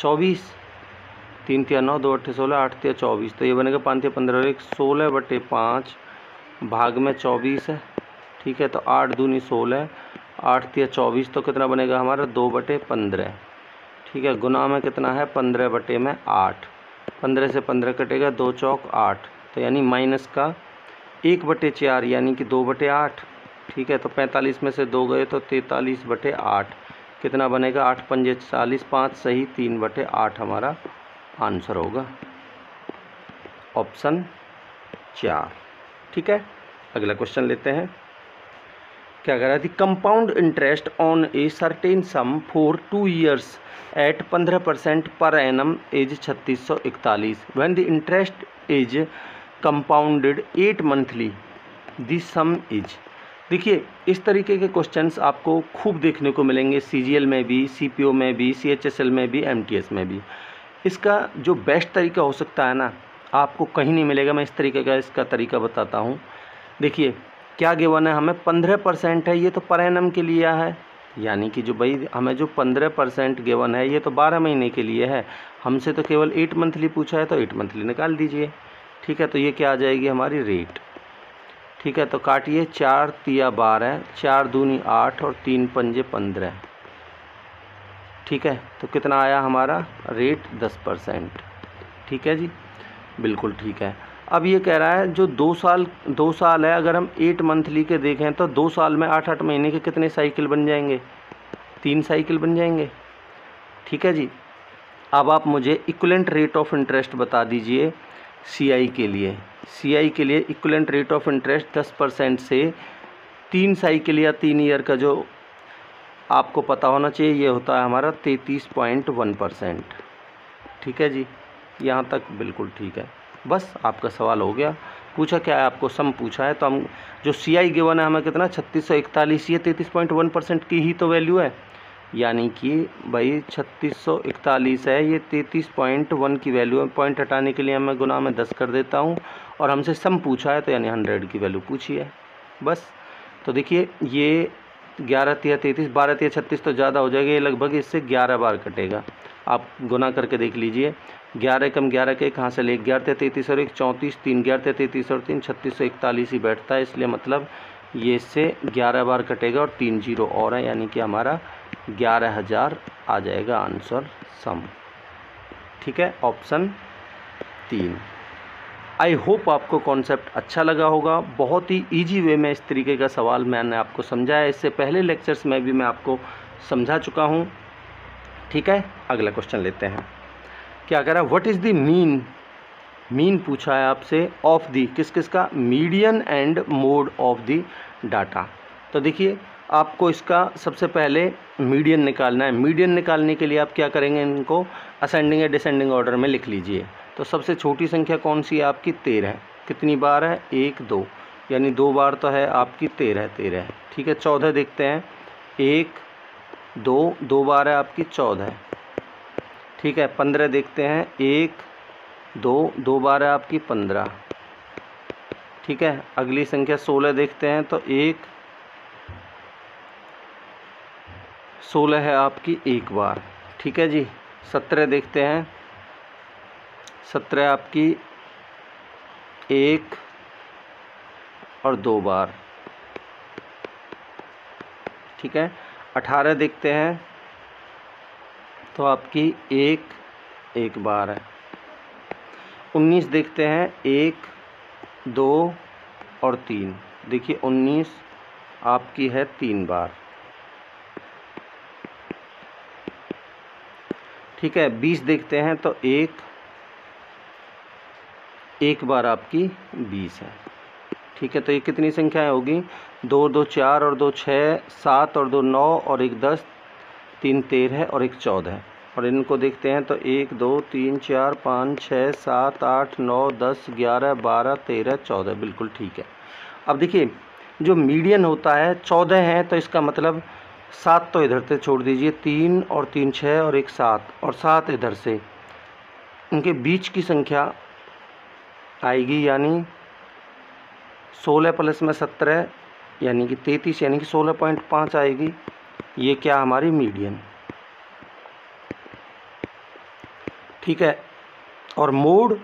24, 3 तिया 9, 2 अट्ठे 16, 8 तिया 24, तो ये बनेगा 5 तिया 15, 16/5 भाग में 24 है, ठीक है। तो 8 दूनी 16, 8 तिया 24, तो कितना बनेगा हमारा 2/15, ठीक है। गुना में कितना है 15/8, 15 से 15 कटेगा, 2 चौक 8, तो यानी माइनस का 1/4 यानी कि 2/8, ठीक है। तो 45 में से 2 गए तो 43/8 कितना बनेगा, 8 पंजे 40, 5 सही 3/8 हमारा आंसर होगा, ऑप्शन 4, ठीक है। अगला क्वेश्चन लेते हैं, क्या कह रहा है, compound interest on a certain sum for 2 years at 15% per annum is 3641, when the interest is compounded 8 monthly the sum is. देखिए इस तरीके के क्वेश्चंस आपको खूब देखने को मिलेंगे, सीजीएल में भी, सीपीओ में भी, सीएचएसएल में भी, एमटीएस में भी। इसका जो बेस्ट तरीका हो सकता है ना, आपको कहीं नहीं मिलेगा। मैं इस तरीके का इसका तरीका बताता हूँ। देखिए क्या गिवन है हमें, 15% है, ये तो पर एनम के लिए है, यानी कि जो भाई हमें जो 15% गिवन है ये तो 12 महीने के लिए है, हमसे तो केवल 8 मंथली पूछा है, तो 8 मंथली निकाल दीजिए, ठीक है। तो ये क्या आ जाएगी हमारी रेट, ठीक है। तो काटिए, 4 तिया 12, 4 दूनी 8 और 3 पंजे 15, ठीक है। तो कितना आया हमारा रेट 10%, ठीक है जी, बिल्कुल ठीक है। अब ये कह रहा है जो 2 साल है, अगर हम 8 मंथली के देखें तो 2 साल में 8 महीने के कितने साइकिल बन जाएंगे, 3 साइकिल बन जाएंगे, ठीक है जी। अब आप मुझे इक्विवेलेंट रेट ऑफ इंटरेस्ट बता दीजिए सीआई के लिए। सीआई के लिए इक्विवेलेंट रेट ऑफ इंटरेस्ट 10% से 3 साइकिल या 3 ईयर का जो आपको पता होना चाहिए, ये होता है हमारा 33.1%, ठीक है जी। यहाँ तक बिल्कुल ठीक है, बस आपका सवाल हो गया। पूछा क्या है आपको, सम पूछा है, तो हम जो सीआई गिवन है हमें कितना 3641, ये 33.1% की ही तो वैल्यू है, यानी कि भाई 3641 है, ये 33.1 की वैल्यू है। पॉइंट हटाने के लिए मैं गुना में 10 कर देता हूँ, और हमसे सम पूछा है तो यानी 100 की वैल्यू पूछी है, बस। तो देखिए ये 11 तिया 33, 12 तिया 36 तो ज़्यादा हो जाएगा, ये लगभग इससे 11 बार कटेगा, आप गुना करके देख लीजिए। 11 कम 11 के कहाँ से ले, 11 तिया 33 और 1 34, 3 11 तिया 33 और 3 3641 ही बैठता है, इसलिए मतलब ये इससे 11 बार कटेगा और 3 जीरो और है, यानी कि हमारा 11000 आ जाएगा आंसर सम, ठीक है, ऑप्शन 3। आई होप आपको कॉन्सेप्ट अच्छा लगा होगा। बहुत ही इजी वे में इस तरीके का सवाल मैंने आपको समझाया, इससे पहले लेक्चर्स में भी मैं आपको समझा चुका हूँ, ठीक है। अगला क्वेश्चन लेते हैं, क्या कह रहा है, what is the mean, mean पूछा है आपसे ऑफ दी, किस किस का, median and mode of the data. तो देखिए आपको इसका सबसे पहले मीडियन निकालना है। मीडियन निकालने के लिए आप क्या करेंगे, इनको असेंडिंग या डिसेंडिंग ऑर्डर में लिख लीजिए। तो सबसे छोटी संख्या कौन सी है आपकी, 13, कितनी बार है 1 2, यानी 2 बार तो है आपकी 13 13, ठीक है। 14 देखते हैं, 1 2 2 बार है आपकी 14, ठीक है। 15 देखते हैं, 1 2 2 बार है आपकी 15, ठीक है। अगली संख्या 16 देखते हैं, तो 1 16 है आपकी 1 बार, ठीक है जी। 17 देखते हैं, 17 आपकी 1 और 2 बार, ठीक है। 18 देखते हैं तो आपकी 1 1 बार है। 19 देखते हैं, 1 2 और 3, देखिए 19 आपकी है 3 बार, ठीक है। 20 देखते हैं तो 1 1 बार आपकी 20 है, ठीक है। तो ये कितनी संख्याएं होगी, 2 2 4 और 2 6, 7 और 2 9 और 1 10, 3 13 और 1 14। और इनको देखते हैं तो 1 2 3 4 5 6 7 8 9 10 11 12 13 14, बिल्कुल ठीक है। अब देखिए जो मीडियन होता है 14 है, तो इसका मतलब 7 तो इधर से छोड़ दीजिए, 3 और 3 6 और 1 7, और 7 इधर से, उनके बीच की संख्या आएगी, यानी 16 प्लस में 17 यानी कि 33, यानी कि 16.5 आएगी। ये क्या हमारी मीडियन, ठीक है। और मोड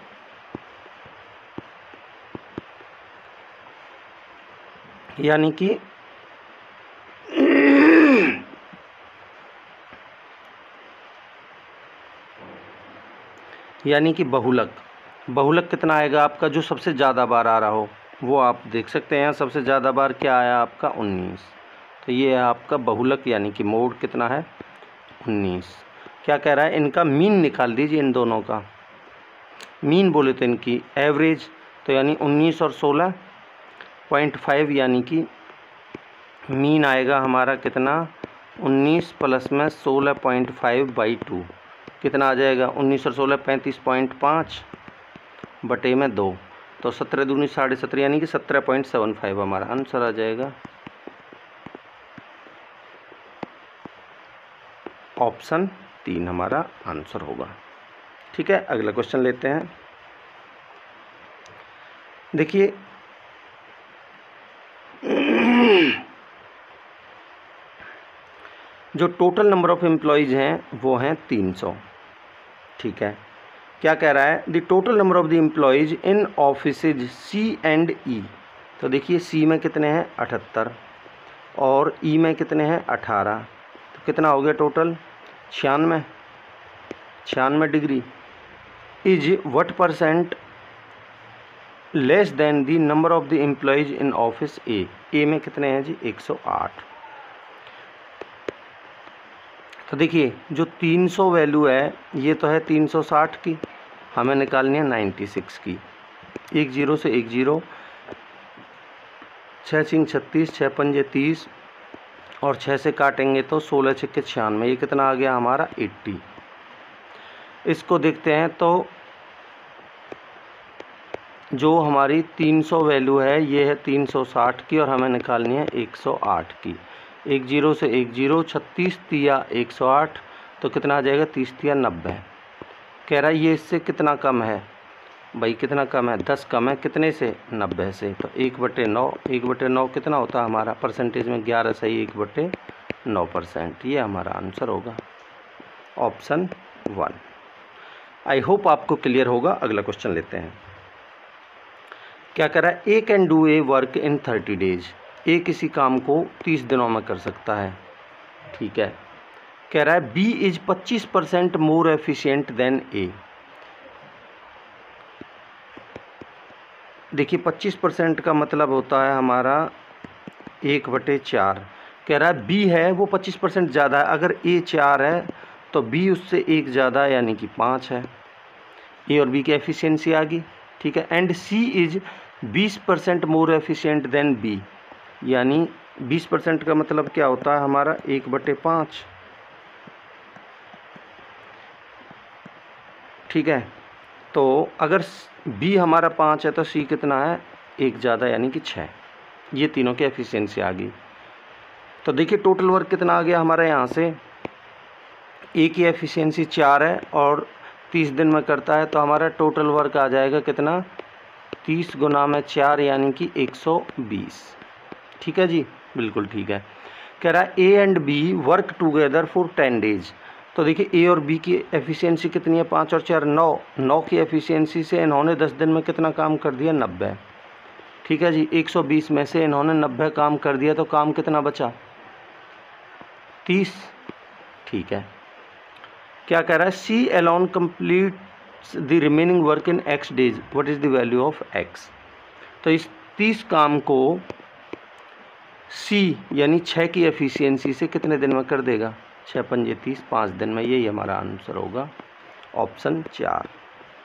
यानी कि बहुलक, कितना आएगा आपका जो सबसे ज़्यादा बार आ रहा हो वो आप देख सकते हैं। सबसे ज़्यादा बार क्या आया आपका 19, तो ये है आपका बहुलक यानी कि मोड कितना है 19। क्या कह रहा है इनका मीन निकाल दीजिए, इन दोनों का मीन बोले तो इनकी एवरेज, तो यानी 19 और 16.5 यानी कि मीन आएगा हमारा कितना 19 प्लस में 16.5/2 कितना आ जाएगा 19 और 16 35.5 बटे में 2, तो 17 दूनी 17.5 यानी कि 17.75 हमारा आंसर आ जाएगा। ऑप्शन 3 हमारा आंसर होगा। ठीक है, अगला क्वेश्चन लेते हैं। देखिए जो टोटल नंबर ऑफ एम्प्लॉयज़ हैं वो हैं 300। ठीक है, क्या कह रहा है the total number of the employees in offices C and E, तो देखिए सी में कितने हैं 78 और ई में कितने हैं 18, तो कितना हो गया total 96 degree is what percent less than the number of the employees in office A. A में कितने हैं जी 108। तो देखिए जो 300 वैल्यू है ये तो है 360 की, हमें निकालनी है 96 की। 10 से 10 6 छींग 36 6 पंजे 30 और 6 से काटेंगे तो 16 छक्के 96, ये कितना आ गया हमारा 80। इसको देखते हैं तो जो हमारी 300 वैल्यू है ये है 360 की और हमें निकालनी है 108 की। 10 से 10 36 तिया 108, तो कितना आ जाएगा 30 तिया 90। कह रहा है ये इससे कितना कम है भाई, कितना कम है 10 कम है कितने से 90 से, तो 1/9। 1/9 कितना होता है हमारा परसेंटेज में 11 सही, 1/9%। ये हमारा आंसर होगा ऑप्शन 1। आई होप आपको क्लियर होगा। अगला क्वेश्चन लेते हैं। क्या कह रहा है A can do a work in 30 days, A किसी काम को 30 दिनों में कर सकता है। ठीक है, कह रहा है B is 25% more efficient than A. देखिए 25% का मतलब होता है हमारा 1/4। कह रहा है बी है वो 25% ज़्यादा है, अगर ए 4 है तो बी उससे 1 ज़्यादा यानी कि 5 है। ए और बी की एफिशिएंसी आ गई। ठीक है, and C is 20% more efficient than B, यानी 20% का मतलब क्या होता है हमारा 1/5। ठीक है, तो अगर B हमारा 5 है तो C कितना है 1 ज़्यादा यानी कि 6। ये तीनों की एफिशिएंसी आ गई। तो देखिए टोटल वर्क कितना आ गया हमारा, यहाँ से A की एफिशिएंसी 4 है और 30 दिन में करता है, तो हमारा टोटल वर्क आ जाएगा कितना 30 गुना में 4 यानी कि 120। ठीक है जी, बिल्कुल ठीक है। कह रहा है A and B work together for 10 days, तो देखिए ए और बी की एफिशिएंसी कितनी है 5 और 4 9 की एफिशिएंसी से इन्होंने 10 दिन में कितना काम कर दिया 90। ठीक है जी, 120 में से इन्होंने 90 काम कर दिया, तो काम कितना बचा 30। ठीक है, क्या कह रहा है C alone completes the remaining work in X days, what is the value of X। तो इस 30 काम को सी यानी 6 की एफिशिएंसी से कितने दिन में कर देगा 6 पंजे 30 5 दिन में। यही हमारा आंसर होगा ऑप्शन 4।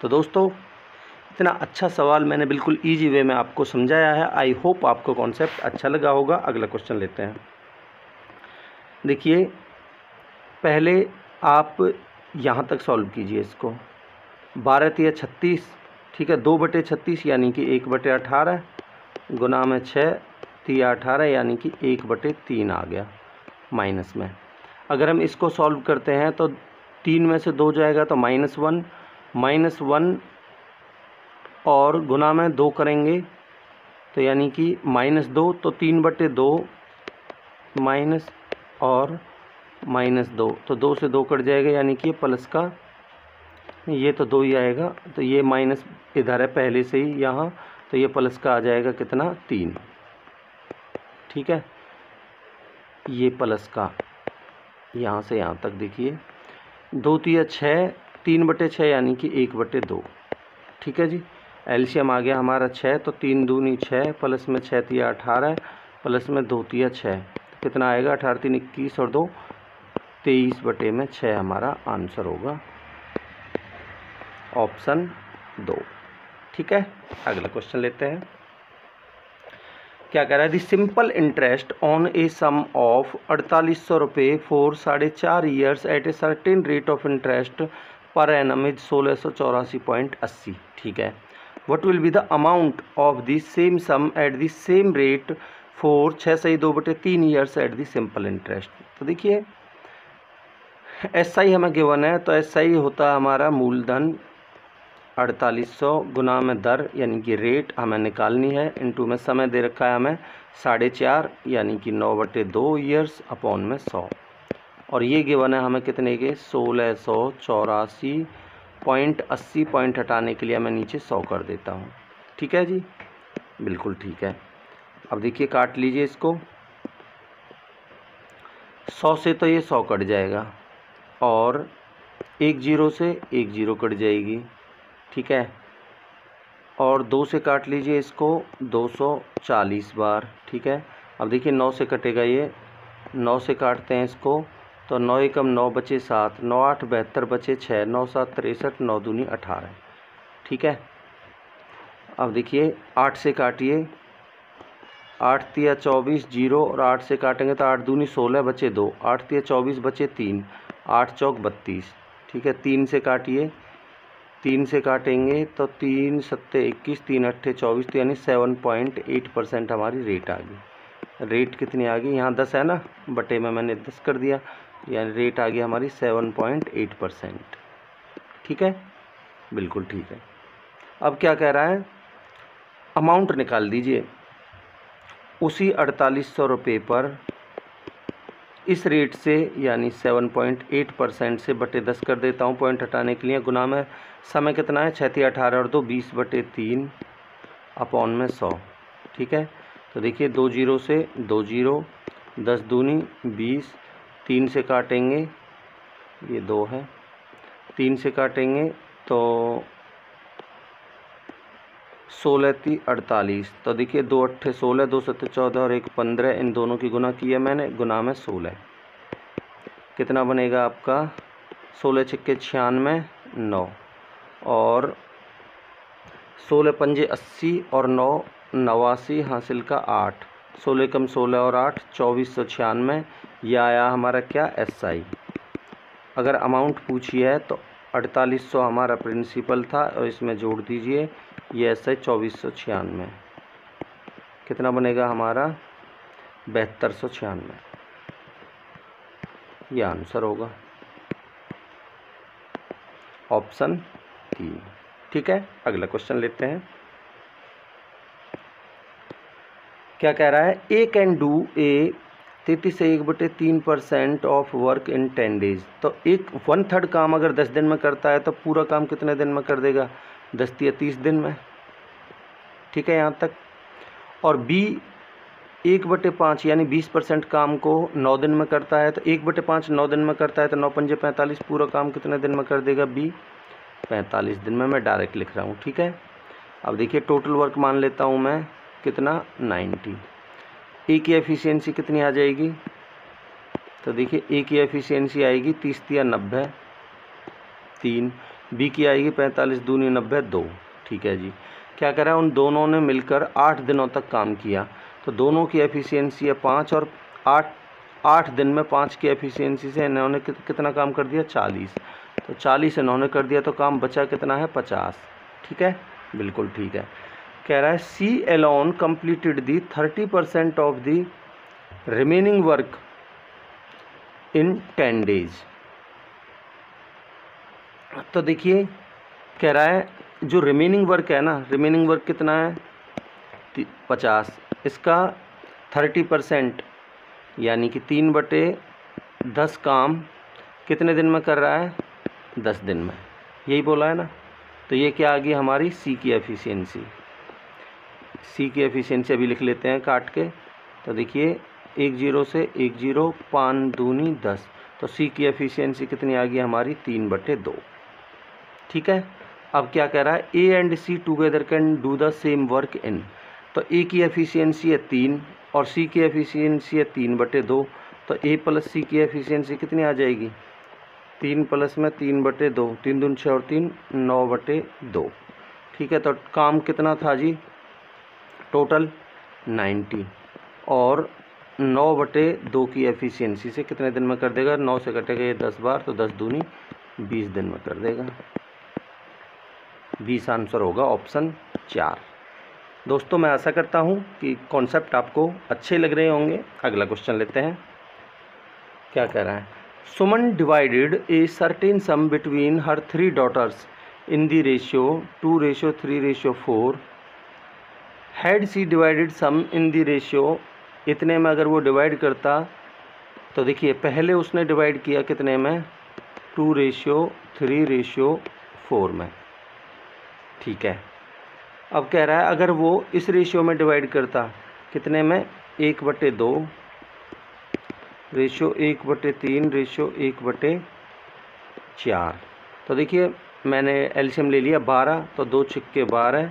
तो दोस्तों इतना अच्छा सवाल मैंने बिल्कुल ईजी वे में आपको समझाया है। आई होप आपको कॉन्सेप्ट अच्छा लगा होगा। अगला क्वेश्चन लेते हैं। देखिए पहले आप यहाँ तक सॉल्व कीजिए इसको 12 तिया 36। ठीक है, 2/36 यानी कि 1/18 गुना में 6 तिया 18 यानी कि 1/3 आ गया माइनस में। अगर हम इसको सॉल्व करते हैं तो 3 में से 2 जाएगा तो -1 और गुना में 2 करेंगे तो यानी कि -2, तो 3/2 माइनस और -2, तो 2 से 2 कट जाएगा यानी कि प्लस का ये तो दो ही आएगा, तो ये माइनस इधर है पहले से ही यहाँ, तो ये प्लस का आ जाएगा कितना 3। ठीक है, ये प्लस का यहाँ से यहाँ तक देखिए 2 तिया 6, 3/6 यानी कि 1/2। ठीक है जी, एलसीएम आ गया हमारा 6, तो 3 दूनी 6 प्लस में 6 तिया 18 प्लस में 2 तिया 6 कितना आएगा 18 3 21 और 2 23/6 हमारा आंसर होगा ऑप्शन 2। ठीक है, अगला क्वेश्चन लेते हैं। क्या कह रहा है, the simple interest on a sum of 4800 रुपये for 4.5 years at a certain rate of interest per annum is 1684.80। ठीक है, what will be the amount of the same sum at the same rate for 6 से 2/3 years at the simple interest. तो देखिए एसआई हमें गिवन है, तो एसआई होता है हमारा मूलधन 4800 गुना में दर यानी कि रेट हमें निकालनी है, इनटू में समय दे रखा है हमें 4.5 यानी कि 9/2 ईयर्स अपॉन में 100, और ये गिवन है हमें कितने के 1684.80। पॉइंट हटाने के लिए मैं नीचे 100 कर देता हूँ। ठीक है जी, बिल्कुल ठीक है। अब देखिए काट लीजिए इसको 100 से, तो ये 100 कट जाएगा और 10 से 10 कट जाएगी। ठीक है, और 2 से काट लीजिए इसको 240 बार। ठीक है, अब देखिए 9 से कटेगा, ये 9 से काटते हैं इसको, तो 9 1 9 बचे 7, 9 8 72 बचे 6, 9 7 63, 9 दूनी 18। ठीक है, अब देखिए 8 से काटिए 8 तिया 24 0, और 8 से काटेंगे तो 8 दूनी 16 बचे 2, 8 तिया 24 बचे 3, 8 चौक 32। ठीक है, 3 से काटिए 3 से काटेंगे तो 3 7 21, 3 8 24, तो यानी 7.8% हमारी रेट आ गई। रेट कितनी आ गई, यहाँ 10 है ना, बटे में मैंने 10 कर दिया, यानी रेट आ गई हमारी 7.8%। ठीक है, बिल्कुल ठीक है। अब क्या कह रहा है, अमाउंट निकाल दीजिए उसी 4800 रुपये पर इस रेट से यानी 7.8% से बटे 10 कर देता हूँ पॉइंट हटाने के लिए, गुना में समय कितना है 6 तिया 18 और 2 20/3 अपॉन में 100। ठीक है, तो देखिए 20 से 20, 10 दूनी 20, 3 से काटेंगे ये 2 है, 3 से काटेंगे तो 16 ती 48, तो देखिए 2 8 16, 2 7 14 और 1 15, इन दोनों की गुना किया मैंने, गुना में 16 कितना बनेगा आपका 16 छिक्के 96 9, और 16 पंजे 80 और 9 89 हासिल का 8, 16 कम 16 और 8 2496। ये आया हमारा क्या एसआई। अगर अमाउंट पूछी है तो 4800 हमारा प्रिंसिपल था और इसमें जोड़ दीजिए ये ऐसे 2496 कितना बनेगा हमारा 7296। यह आंसर होगा ऑप्शन 3। ठीक है, अगला क्वेश्चन लेते हैं। क्या कह रहा है, ए कैन डू ए 33 से 1/3% ऑफ वर्क इन 10 डेज। तो 1/3 काम अगर 10 दिन में करता है तो पूरा काम कितने दिन में कर देगा 10 या 30 दिन में। ठीक है, यहाँ तक। और बी 1/5 यानी 20% काम को 9 दिन में करता है, तो 1/5 9 दिन में करता है तो 9 पंजे 45, पूरा काम कितने दिन में कर देगा बी 45 दिन में। मैं डायरेक्ट लिख रहा हूँ। ठीक है, अब देखिए टोटल वर्क मान लेता हूँ मैं कितना 90। ए की एफिशिएंसी कितनी आ जाएगी, तो देखिए ए की एफिशिएंसी आएगी 30 तिया 90 3, बी की आएगी 45 दूनी 90 2। ठीक है जी, क्या कह रहा है उन दोनों ने मिलकर 8 दिनों तक काम किया, तो दोनों की एफिशिएंसी है 5 और 8 दिन में 5 की एफिशिएंसी से इन्होंने कितना काम कर दिया 40, तो 40 इन्होंने कर दिया तो काम बचा कितना है 50। ठीक है, बिल्कुल ठीक है। कह रहा है C alone completed the 30% of the remaining work in 10 days. तो देखिए कह रहा है जो रिमेनिंग वर्क है ना, रिमेनिंग वर्क कितना है 50, इसका 30% यानी कि 3/10 काम कितने दिन में कर रहा है 10 दिन में। यही बोला है ना। तो ये क्या आ गई हमारी सी की एफिशिएंसी। सी की एफिशिएंसी अभी लिख लेते हैं काट के। तो देखिए 10 से 10 5 दूनी 10, तो सी की एफिशिएंसी कितनी आ गई हमारी 3/2। ठीक है। अब क्या कह रहा है, A and C together can do the same work in. तो ए की एफिशिएंसी है 3 और सी की एफिशिएंसी है 3/2, तो ए प्लस सी की एफिशिएंसी कितनी आ जाएगी 3 प्लस में 3/2, 3 दूनी 6 और 3 9/2। ठीक है। तो काम कितना था जी टोटल 90, और 9/2 की एफिशिएंसी से कितने दिन में कर देगा, 9 से कटेगा ये 10 बार, तो 10 दूनी 20 दिन में कर देगा। 20 आंसर होगा ऑप्शन 4। दोस्तों मैं आशा करता हूं कि कॉन्सेप्ट आपको अच्छे लग रहे होंगे। अगला क्वेश्चन लेते हैं। क्या कह रहा है, Suman divided a certain sum between her 3 daughters in the ratio 2:3:4। Had C divided sum in the ratio, इतने में अगर वो डिवाइड करता, तो देखिए पहले उसने डिवाइड किया कितने में 2:3:4 में। ठीक है। अब कह रहा है अगर वो इस रेशियो में डिवाइड करता कितने में 1/2 रेशियो 1/3 रेशियो 1/4, तो देखिए मैंने एलसीएम ले लिया 12, तो 2 छिक्के 12,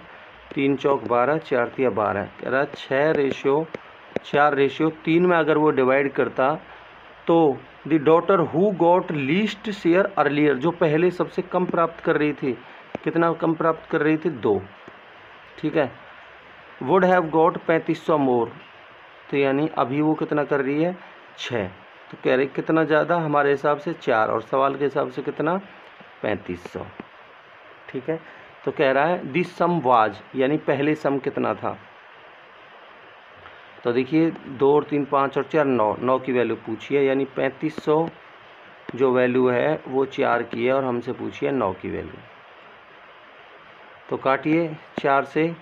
3 चौक 12, 4 तिया 12, कह रहा 6 रेशियो 4 रेशियो 3 में अगर वो डिवाइड करता, तो the daughter who got least share earlier, जो पहले सबसे कम प्राप्त कर रही थी, कितना कम प्राप्त कर रही थी 2, ठीक है, वुड हैव गॉट 3500 मोर, तो यानी अभी वो कितना कर रही है 6, तो कह रहे कितना ज़्यादा हमारे हिसाब से 4 और सवाल के हिसाब से कितना 3500। ठीक है। तो कह रहा है दिस सम वाज, यानी पहले सम कितना था, तो देखिए 2 और 3 5 और 4 9 की वैल्यू पूछिए, यानी 3500 जो वैल्यू है वो 4 की है और हमसे पूछिए 9 की वैल्यू, तो काटिए 4 से,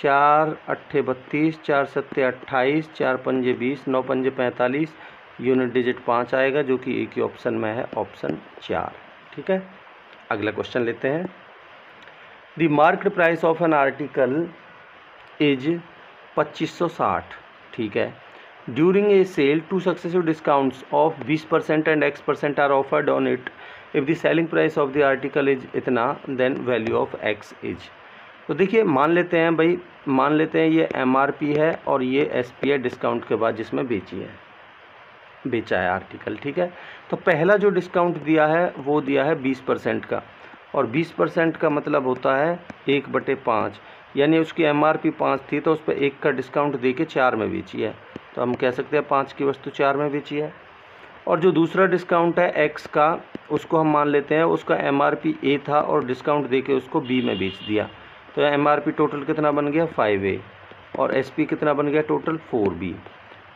4 8 32, 4 7 28, 4 5 20, 9 5 45, यूनिट डिजिट 5 आएगा, जो कि एक ही ऑप्शन में है ऑप्शन 4। ठीक है। अगला क्वेश्चन लेते हैं। The market price of an article is 2560। ठीक है। During a sale 2 successive discounts of 20% and X% are offered on it. If the selling price of the article is इतना, then value of X is. तो देखिए मान लेते हैं भाई, मान लेते हैं ये MRP है और ये SP है डिस्काउंट के बाद जिसमें बेचा है आर्टिकल। ठीक है। तो पहला जो डिस्काउंट दिया है वो दिया है 20% का, और 20% का मतलब होता है 1/5, यानी उसकी MRP 5 थी, तो उस पर 1 का डिस्काउंट दे के 4 में बेची है, तो हम कह सकते हैं 5 की वस्तु 4 में बेची है। और जो दूसरा डिस्काउंट है X का, उसको हम मान लेते हैं उसका MRP A था और डिस्काउंट देके उसको B में बेच दिया, तो MRP टोटल कितना बन गया 5A और SP कितना बन गया टोटल 4B।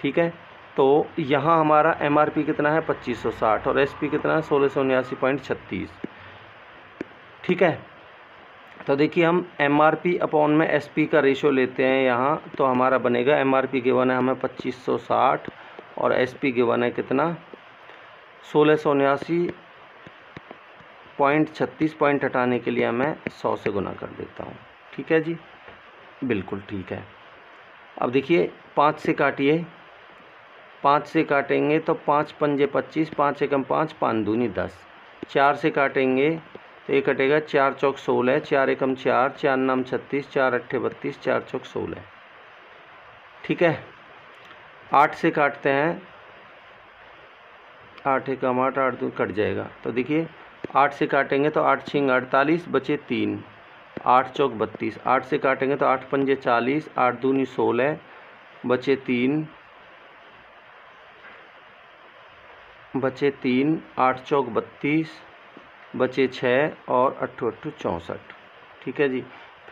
ठीक है। तो यहाँ हमारा MRP कितना है 2560 और SP कितना है 1679.36। ठीक है। तो देखिए हम MRP अपॉन में SP का रेशो लेते हैं यहाँ, तो हमारा बनेगा MRP गिवन है हमें 2560 और SP गिवन है कितना 1679.36, पॉइंट हटाने के लिए मैं 100 से गुना कर देता हूँ। ठीक है जी, बिल्कुल ठीक है। अब देखिए 5 से काटिए, 5 से काटेंगे तो 5 पंजे 25, 5 एकम 5, 5 दूनी 10, 4 से काटेंगे तो ये कटेगा 4 चौक 16, 4 एकम 4, 4 नाम 36, 4 अट्ठे 32, 4 चौक 16। ठीक है। 8 से काटते हैं, 8 एकम 8, 8 दूनी कट जाएगा, तो देखिए 8 से काटेंगे तो 8 छिंग 48 बचे 3, 8 चौक 32, 8 से काटेंगे तो 8 पंजे 40, 8 दूनी 16 बचे 3, 8 चौक 32 बचे 6 और 8 8 64। ठीक है जी।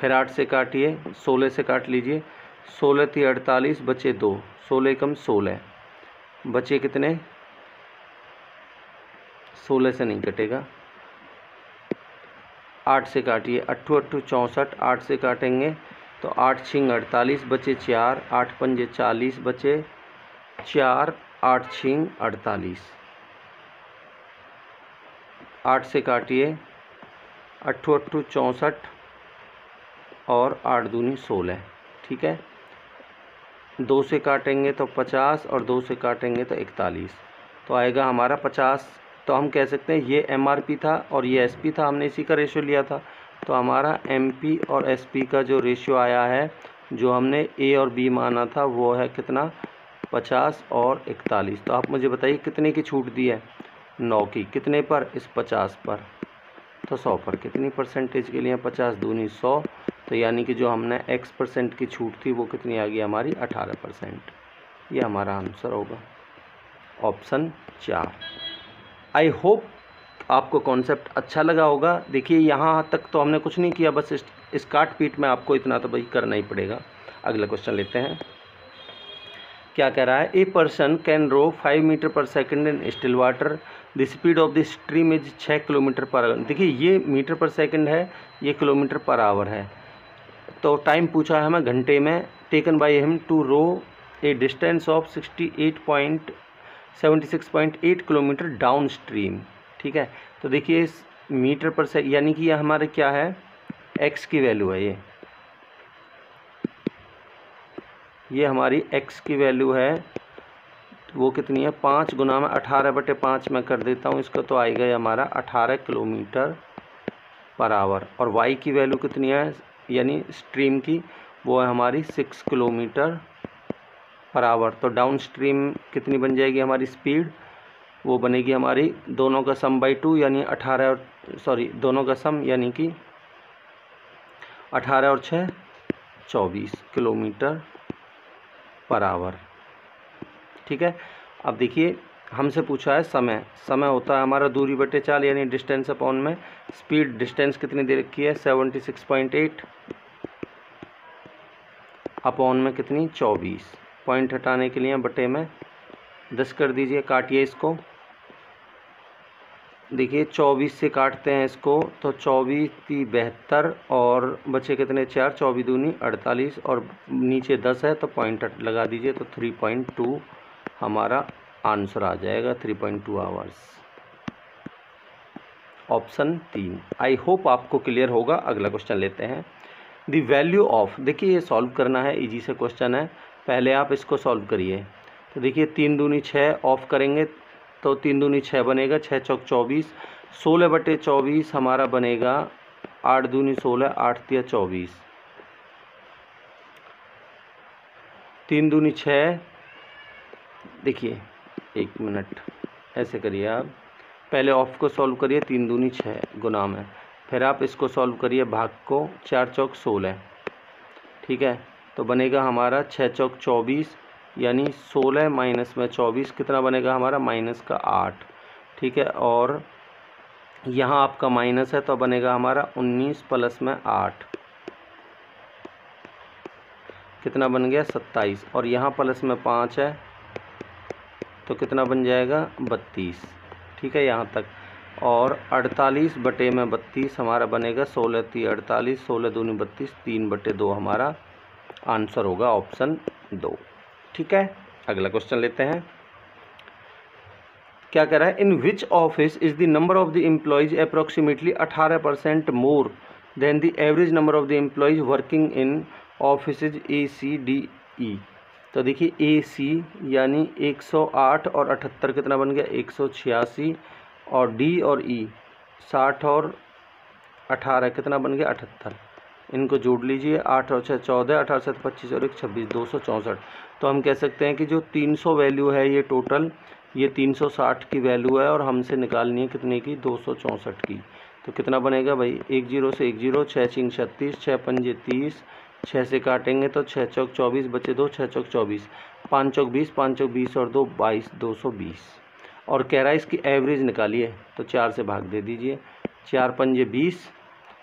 फिर 8 से काटिए, 16 से काट लीजिए, 16 × 48 बचे 2, 16 कम 16 बचे कितने 16 से नहीं कटेगा। 8 से काटिए, 8 8 64, 8 से काटेंगे तो 8 छिंग 48 बचे 4, 8 पंजे 40 बचे 4, 8 छिंग 48, 8 से काटिए अट्ठू अट्ठू 64 और 8 दूनी 16, ठीक है। 2 से काटेंगे तो 50 और 2 से काटेंगे तो 41, तो आएगा हमारा 50। तो हम कह सकते हैं ये एमआरपी था और ये एसपी था, हमने इसी का रेशियो लिया था। तो हमारा एमपी और एसपी का जो रेशियो आया है, जो हमने ए और बी माना था, वो है कितना, 50 और 41। तो आप मुझे बताइए कितने की छूट दी है, 9 की। कितने पर, इस 50 पर, तो 100 पर। कितनी परसेंटेज के लिए, 50 दूनी 100, तो यानी कि जो हमने x% की छूट थी वो कितनी आ गई हमारी, 18%। ये हमारा आंसर होगा, ऑप्शन 4। आई होप आपको कॉन्सेप्ट अच्छा लगा होगा। देखिए यहाँ तक तो हमने कुछ नहीं किया, बस इस काट पीट में आपको इतना तो भाई करना ही पड़ेगा। अगला क्वेश्चन लेते हैं। क्या कह रहा है, a person can row 5 metre per second in still water, the speed of the stream is 6 kilometre per hour. देखिए ये मीटर पर सेकेंड है, ये किलोमीटर पर आवर है। तो टाइम पूछा है हमें घंटे में। Taken by him to row a distance of 76.8 kilometre downstream, ठीक है। तो देखिए इस मीटर पर से, यानी कि यह हमारे क्या है, एक्स की वैल्यू है। ये हमारी एक्स की वैल्यू है, वो कितनी है, 5 गुना में 18/5 में कर देता हूँ इसको, तो आएगा ये हमारा 18 किलोमीटर पर आवर। और वाई की वैल्यू कितनी है, यानी स्ट्रीम की, वो है हमारी 6 किलोमीटर पर आवर। तो डाउन स्ट्रीम कितनी बन जाएगी हमारी स्पीड, वो बनेगी हमारी दोनों का सम बाई 2, यानी 18 और 6, 24 किलोमीटर पर आवर, ठीक है। अब देखिए हमसे पूछा है समय, समय होता है हमारा दूरी बटे चाल, यानी डिस्टेंस अपॉन में स्पीड। डिस्टेंस कितनी दे रखी है, 76.8 अपॉन में कितनी, 24। पॉइंट हटाने के लिए बटे में 10 कर दीजिए, काटिए इसको। देखिए 24 से काटते हैं इसको, तो 24 × 72 और बचे कितने 4, 24 दूनी 48 और नीचे 10 है, तो पॉइंट लगा दीजिए, तो 3.2 हमारा आंसर आ जाएगा, 3.2 आवर्स, ऑप्शन 3। आई होप आपको क्लियर होगा। अगला क्वेश्चन लेते हैं। द वैल्यू ऑफ, देखिए ये सॉल्व करना है, इजी से क्वेश्चन है, पहले आप इसको सॉल्व करिए। तो देखिए 3 दूनी 6 ऑफ करेंगे तो 3 दूनी 6 बनेगा, 6 चौक 24, 16/24 हमारा बनेगा 8 दूनी 16, 8 तिया 24, 3 दूनी 6। देखिए 1 मिनट ऐसे करिए, आप पहले ऑफ को सॉल्व करिए, 3 दूनी 6 गुना में, फिर आप इसको सॉल्व करिए भाग को, 4 चौक 16, ठीक है। तो बनेगा हमारा 6 चौक 24, यानी 16 - 24 कितना बनेगा हमारा, -8, ठीक है। और यहाँ आपका माइनस है, तो बनेगा हमारा 19 + 8, कितना बन गया, 27। और यहाँ + 5 है, तो कितना बन जाएगा, 32, ठीक है, यहाँ तक। और 48 बटे में 32 हमारा बनेगा, 16 × 48, 16 दूनी 32, 3/2 हमारा आंसर होगा, ऑप्शन 2, ठीक है। अगला क्वेश्चन लेते हैं। क्या कह रहा है, in which office is the number of the employees approximately 18% more than the average number of the employees working in office ACDE। तो देखिए AC यानी 108 और 78 कितना बन गया, 186, और D और E 60 और 18 कितना बन गया, 78। इनको जोड़ लीजिए, 8 और 6 14, 18 7 25 और 1 26, 264। तो हम कह सकते हैं कि जो 300 वैल्यू है ये टोटल, ये 360 की वैल्यू है और हमसे निकालनी है कितने की, 264 की। तो कितना बनेगा भाई, 10 से 10, 6 × 36, 6 × 30, 6 से काटेंगे तो 6 चौक 24 बचे 2, 6 चौक 24, 5 चौक 20, 5 चौक 20 और 2 22, 220। और कह रहा है इसकी एवरेज निकालिए, तो 4 से भाग दे दीजिए, 4 × 20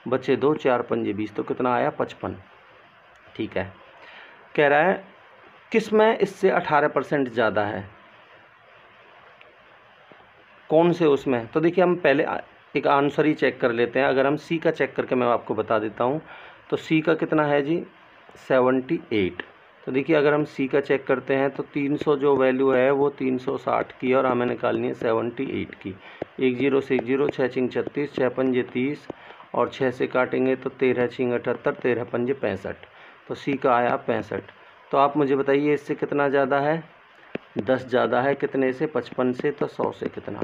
बचे 2, 4 × 20, तो कितना आया, 55, ठीक है। कह रहा है किस में इससे 18% ज़्यादा है, कौन से उसमें। तो देखिए हम पहले एक आंसर ही चेक कर लेते हैं। अगर हम सी का चेक करके मैं आपको बता देता हूँ, तो सी का कितना है जी, 78। तो देखिए अगर हम सी का चेक करते हैं तो 300 जो वैल्यू है वो 360 की और हमें निकालनी है 78 की। 10 से 10, 6 × 36, 6 × 30 और 6 से काटेंगे तो 13 6 78, 13 5 65, तो सी का आया 65। तो आप मुझे बताइए इससे कितना ज़्यादा है, 10 ज़्यादा है। कितने से, 55 से, तो 100 से कितना,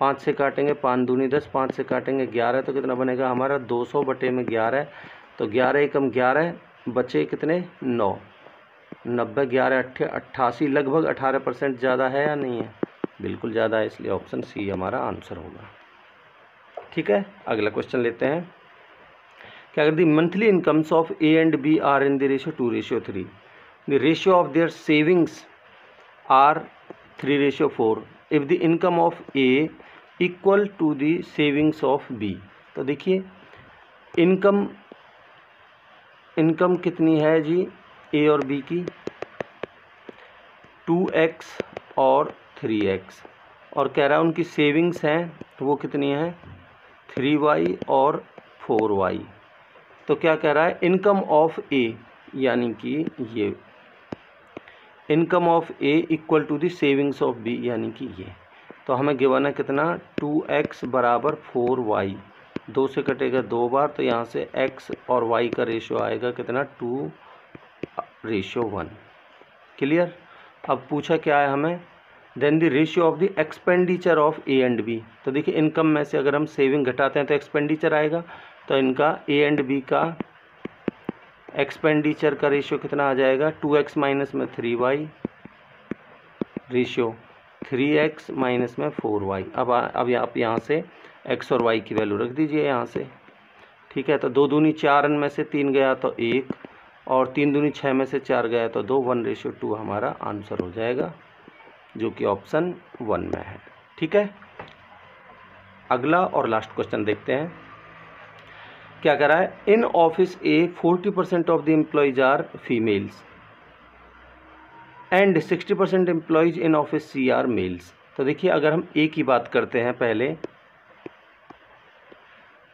5 से काटेंगे 5 दूनी 10, 5 से काटेंगे 11, तो कितना बनेगा हमारा 200 बटे में 11। तो 11 एकम 11, बचे कितने 9, 90 11 88, लगभग 18% ज़्यादा है या नहीं है, बिल्कुल ज़्यादा है, इसलिए ऑप्शन सी हमारा आंसर होगा। ठीक है, अगला क्वेश्चन लेते हैं। क्या कर दी, monthly incomes of A and B are in the ratio 2:3, the ratio of their savings are 3:4, if the income of A equal to the savings of B. तो देखिए इनकम कितनी है जी ए और बी की, 2x और 3x, और कह रहा है उनकी सेविंग्स हैं तो वो कितनी है 3y और 4y। तो क्या कह रहा है इनकम ऑफ ए, यानी कि ये income of A equal to the savings of B, यानी कि ये। तो हमें गिवन है कितना 2x बराबर 4y, 2 से कटेगा 2 बार, तो यहाँ से x और y का रेशियो आएगा कितना 2:1। क्लियर। अब पूछा क्या है हमें, then the ratio of the expenditure of A and B. तो देखिए इनकम में से अगर हम सेविंग घटाते हैं तो एक्सपेंडिचर आएगा, तो इनका ए एंड बी का एक्सपेंडिचर का रेशियो कितना आ जाएगा, 2x माइनस में 3y रेशियो 3x माइनस में 4y। अब आप यहाँ से x और y की वैल्यू रख दीजिए यहाँ से, ठीक है। तो 2 दूनी 4 में से 3 गया तो 1, और 3 दूनी 6 में से 4 गया तो 2, 1:2 हमारा आंसर हो जाएगा, जो कि ऑप्शन 1 में है। ठीक है, अगला और लास्ट क्वेश्चन देखते हैं। क्या कह रहा है, in office A 40% of the employees are females and 60% employees in office C are males. तो देखिए अगर हम ए की बात करते हैं पहले,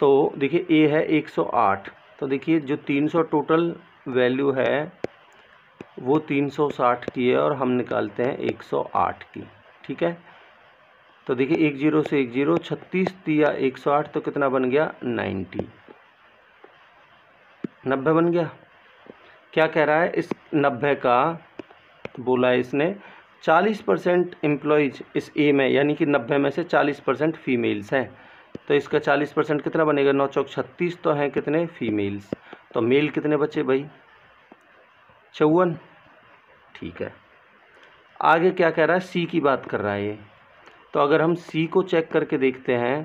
तो देखिए ए है 108, तो देखिए जो 300 टोटल वैल्यू है वो 360 की है, और हम निकालते हैं 108 की। ठीक है, तो देखिए 10 से 10, 36 तिया 108, तो कितना बन गया 90, 90 बन गया। क्या कह रहा है, इस 90 का बोला है इसने 40% एम्प्लॉयज इस ए में, यानी कि 90 में से 40% फीमेल्स हैं, तो इसका 40% कितना बनेगा, 9 चौक 36, तो हैं कितने फीमेल्स, तो मेल कितने बचे भाई 54। ठीक है, आगे क्या कह रहा है, सी की बात कर रहा है ये। तो अगर हम सी को चेक करके देखते हैं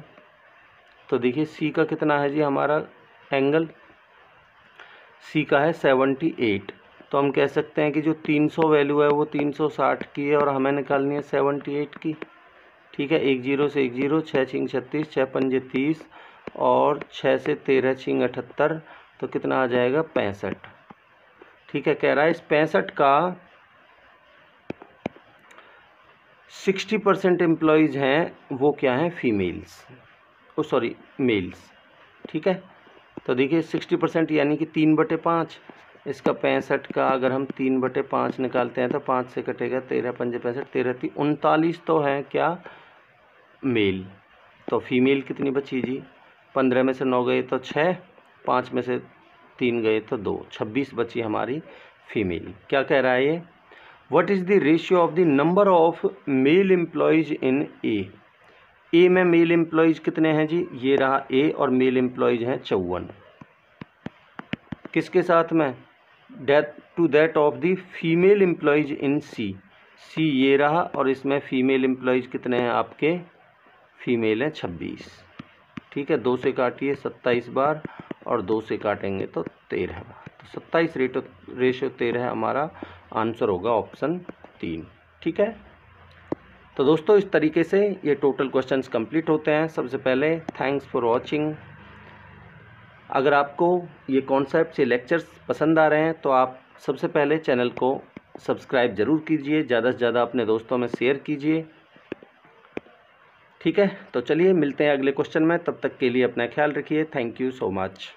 तो देखिए सी का कितना है जी, हमारा एंगल सी का है 78, तो हम कह सकते हैं कि जो 300 वैल्यू है वो 360 की है और हमें निकालनी है 78 की। ठीक है, 10 से 10, 6 छिंग 36, 6 पंजे 30, और 6 से 13 छिंग 78, तो कितना आ जाएगा 65। ठीक है, कह रहा है इस 65 का 60% एम्प्लॉयज़ हैं वो क्या हैं फीमेल्स, ओ सॉरी मेल्स। ठीक है, तो देखिए 60% यानी कि 3/5, इसका 65 का अगर हम 3/5 निकालते हैं तो 5 से कटेगा 13 5 65, 13 3 39, तो हैं क्या मेल। तो फीमेल कितनी बची जी, 15 में से 9 गए तो 6, 5 में से 3 गए तो 2, 26 बची हमारी फीमेल। क्या कह रहा है ये, what is the ratio of the number of male employees in A में मेल एम्प्लॉयज कितने हैं जी, ये रहा ए और मेल एम्प्लॉयज हैं 54, किसके साथ में, डेट to that of the female employees in C, ये रहा, और इसमें फीमेल एम्प्लॉयज कितने हैं आपके, फीमेल हैं 26। ठीक है, 2 से काटिए 27 बार, और 2 से काटेंगे तो 13 बार, तो 27 रेशियो 13 हमारा आंसर होगा ऑप्शन 3। ठीक है, तो दोस्तों इस तरीके से ये टोटल क्वेश्चंस कंप्लीट होते हैं। सबसे पहले थैंक्स फॉर वाचिंग। अगर आपको ये कॉन्सेप्ट से लेक्चर्स पसंद आ रहे हैं तो आप सबसे पहले चैनल को सब्सक्राइब ज़रूर कीजिए, ज़्यादा से ज़्यादा अपने दोस्तों में शेयर कीजिए। ठीक है, तो चलिए मिलते हैं अगले क्वेश्चन में, तब तक के लिए अपना ख्याल रखिए। Thank you so much.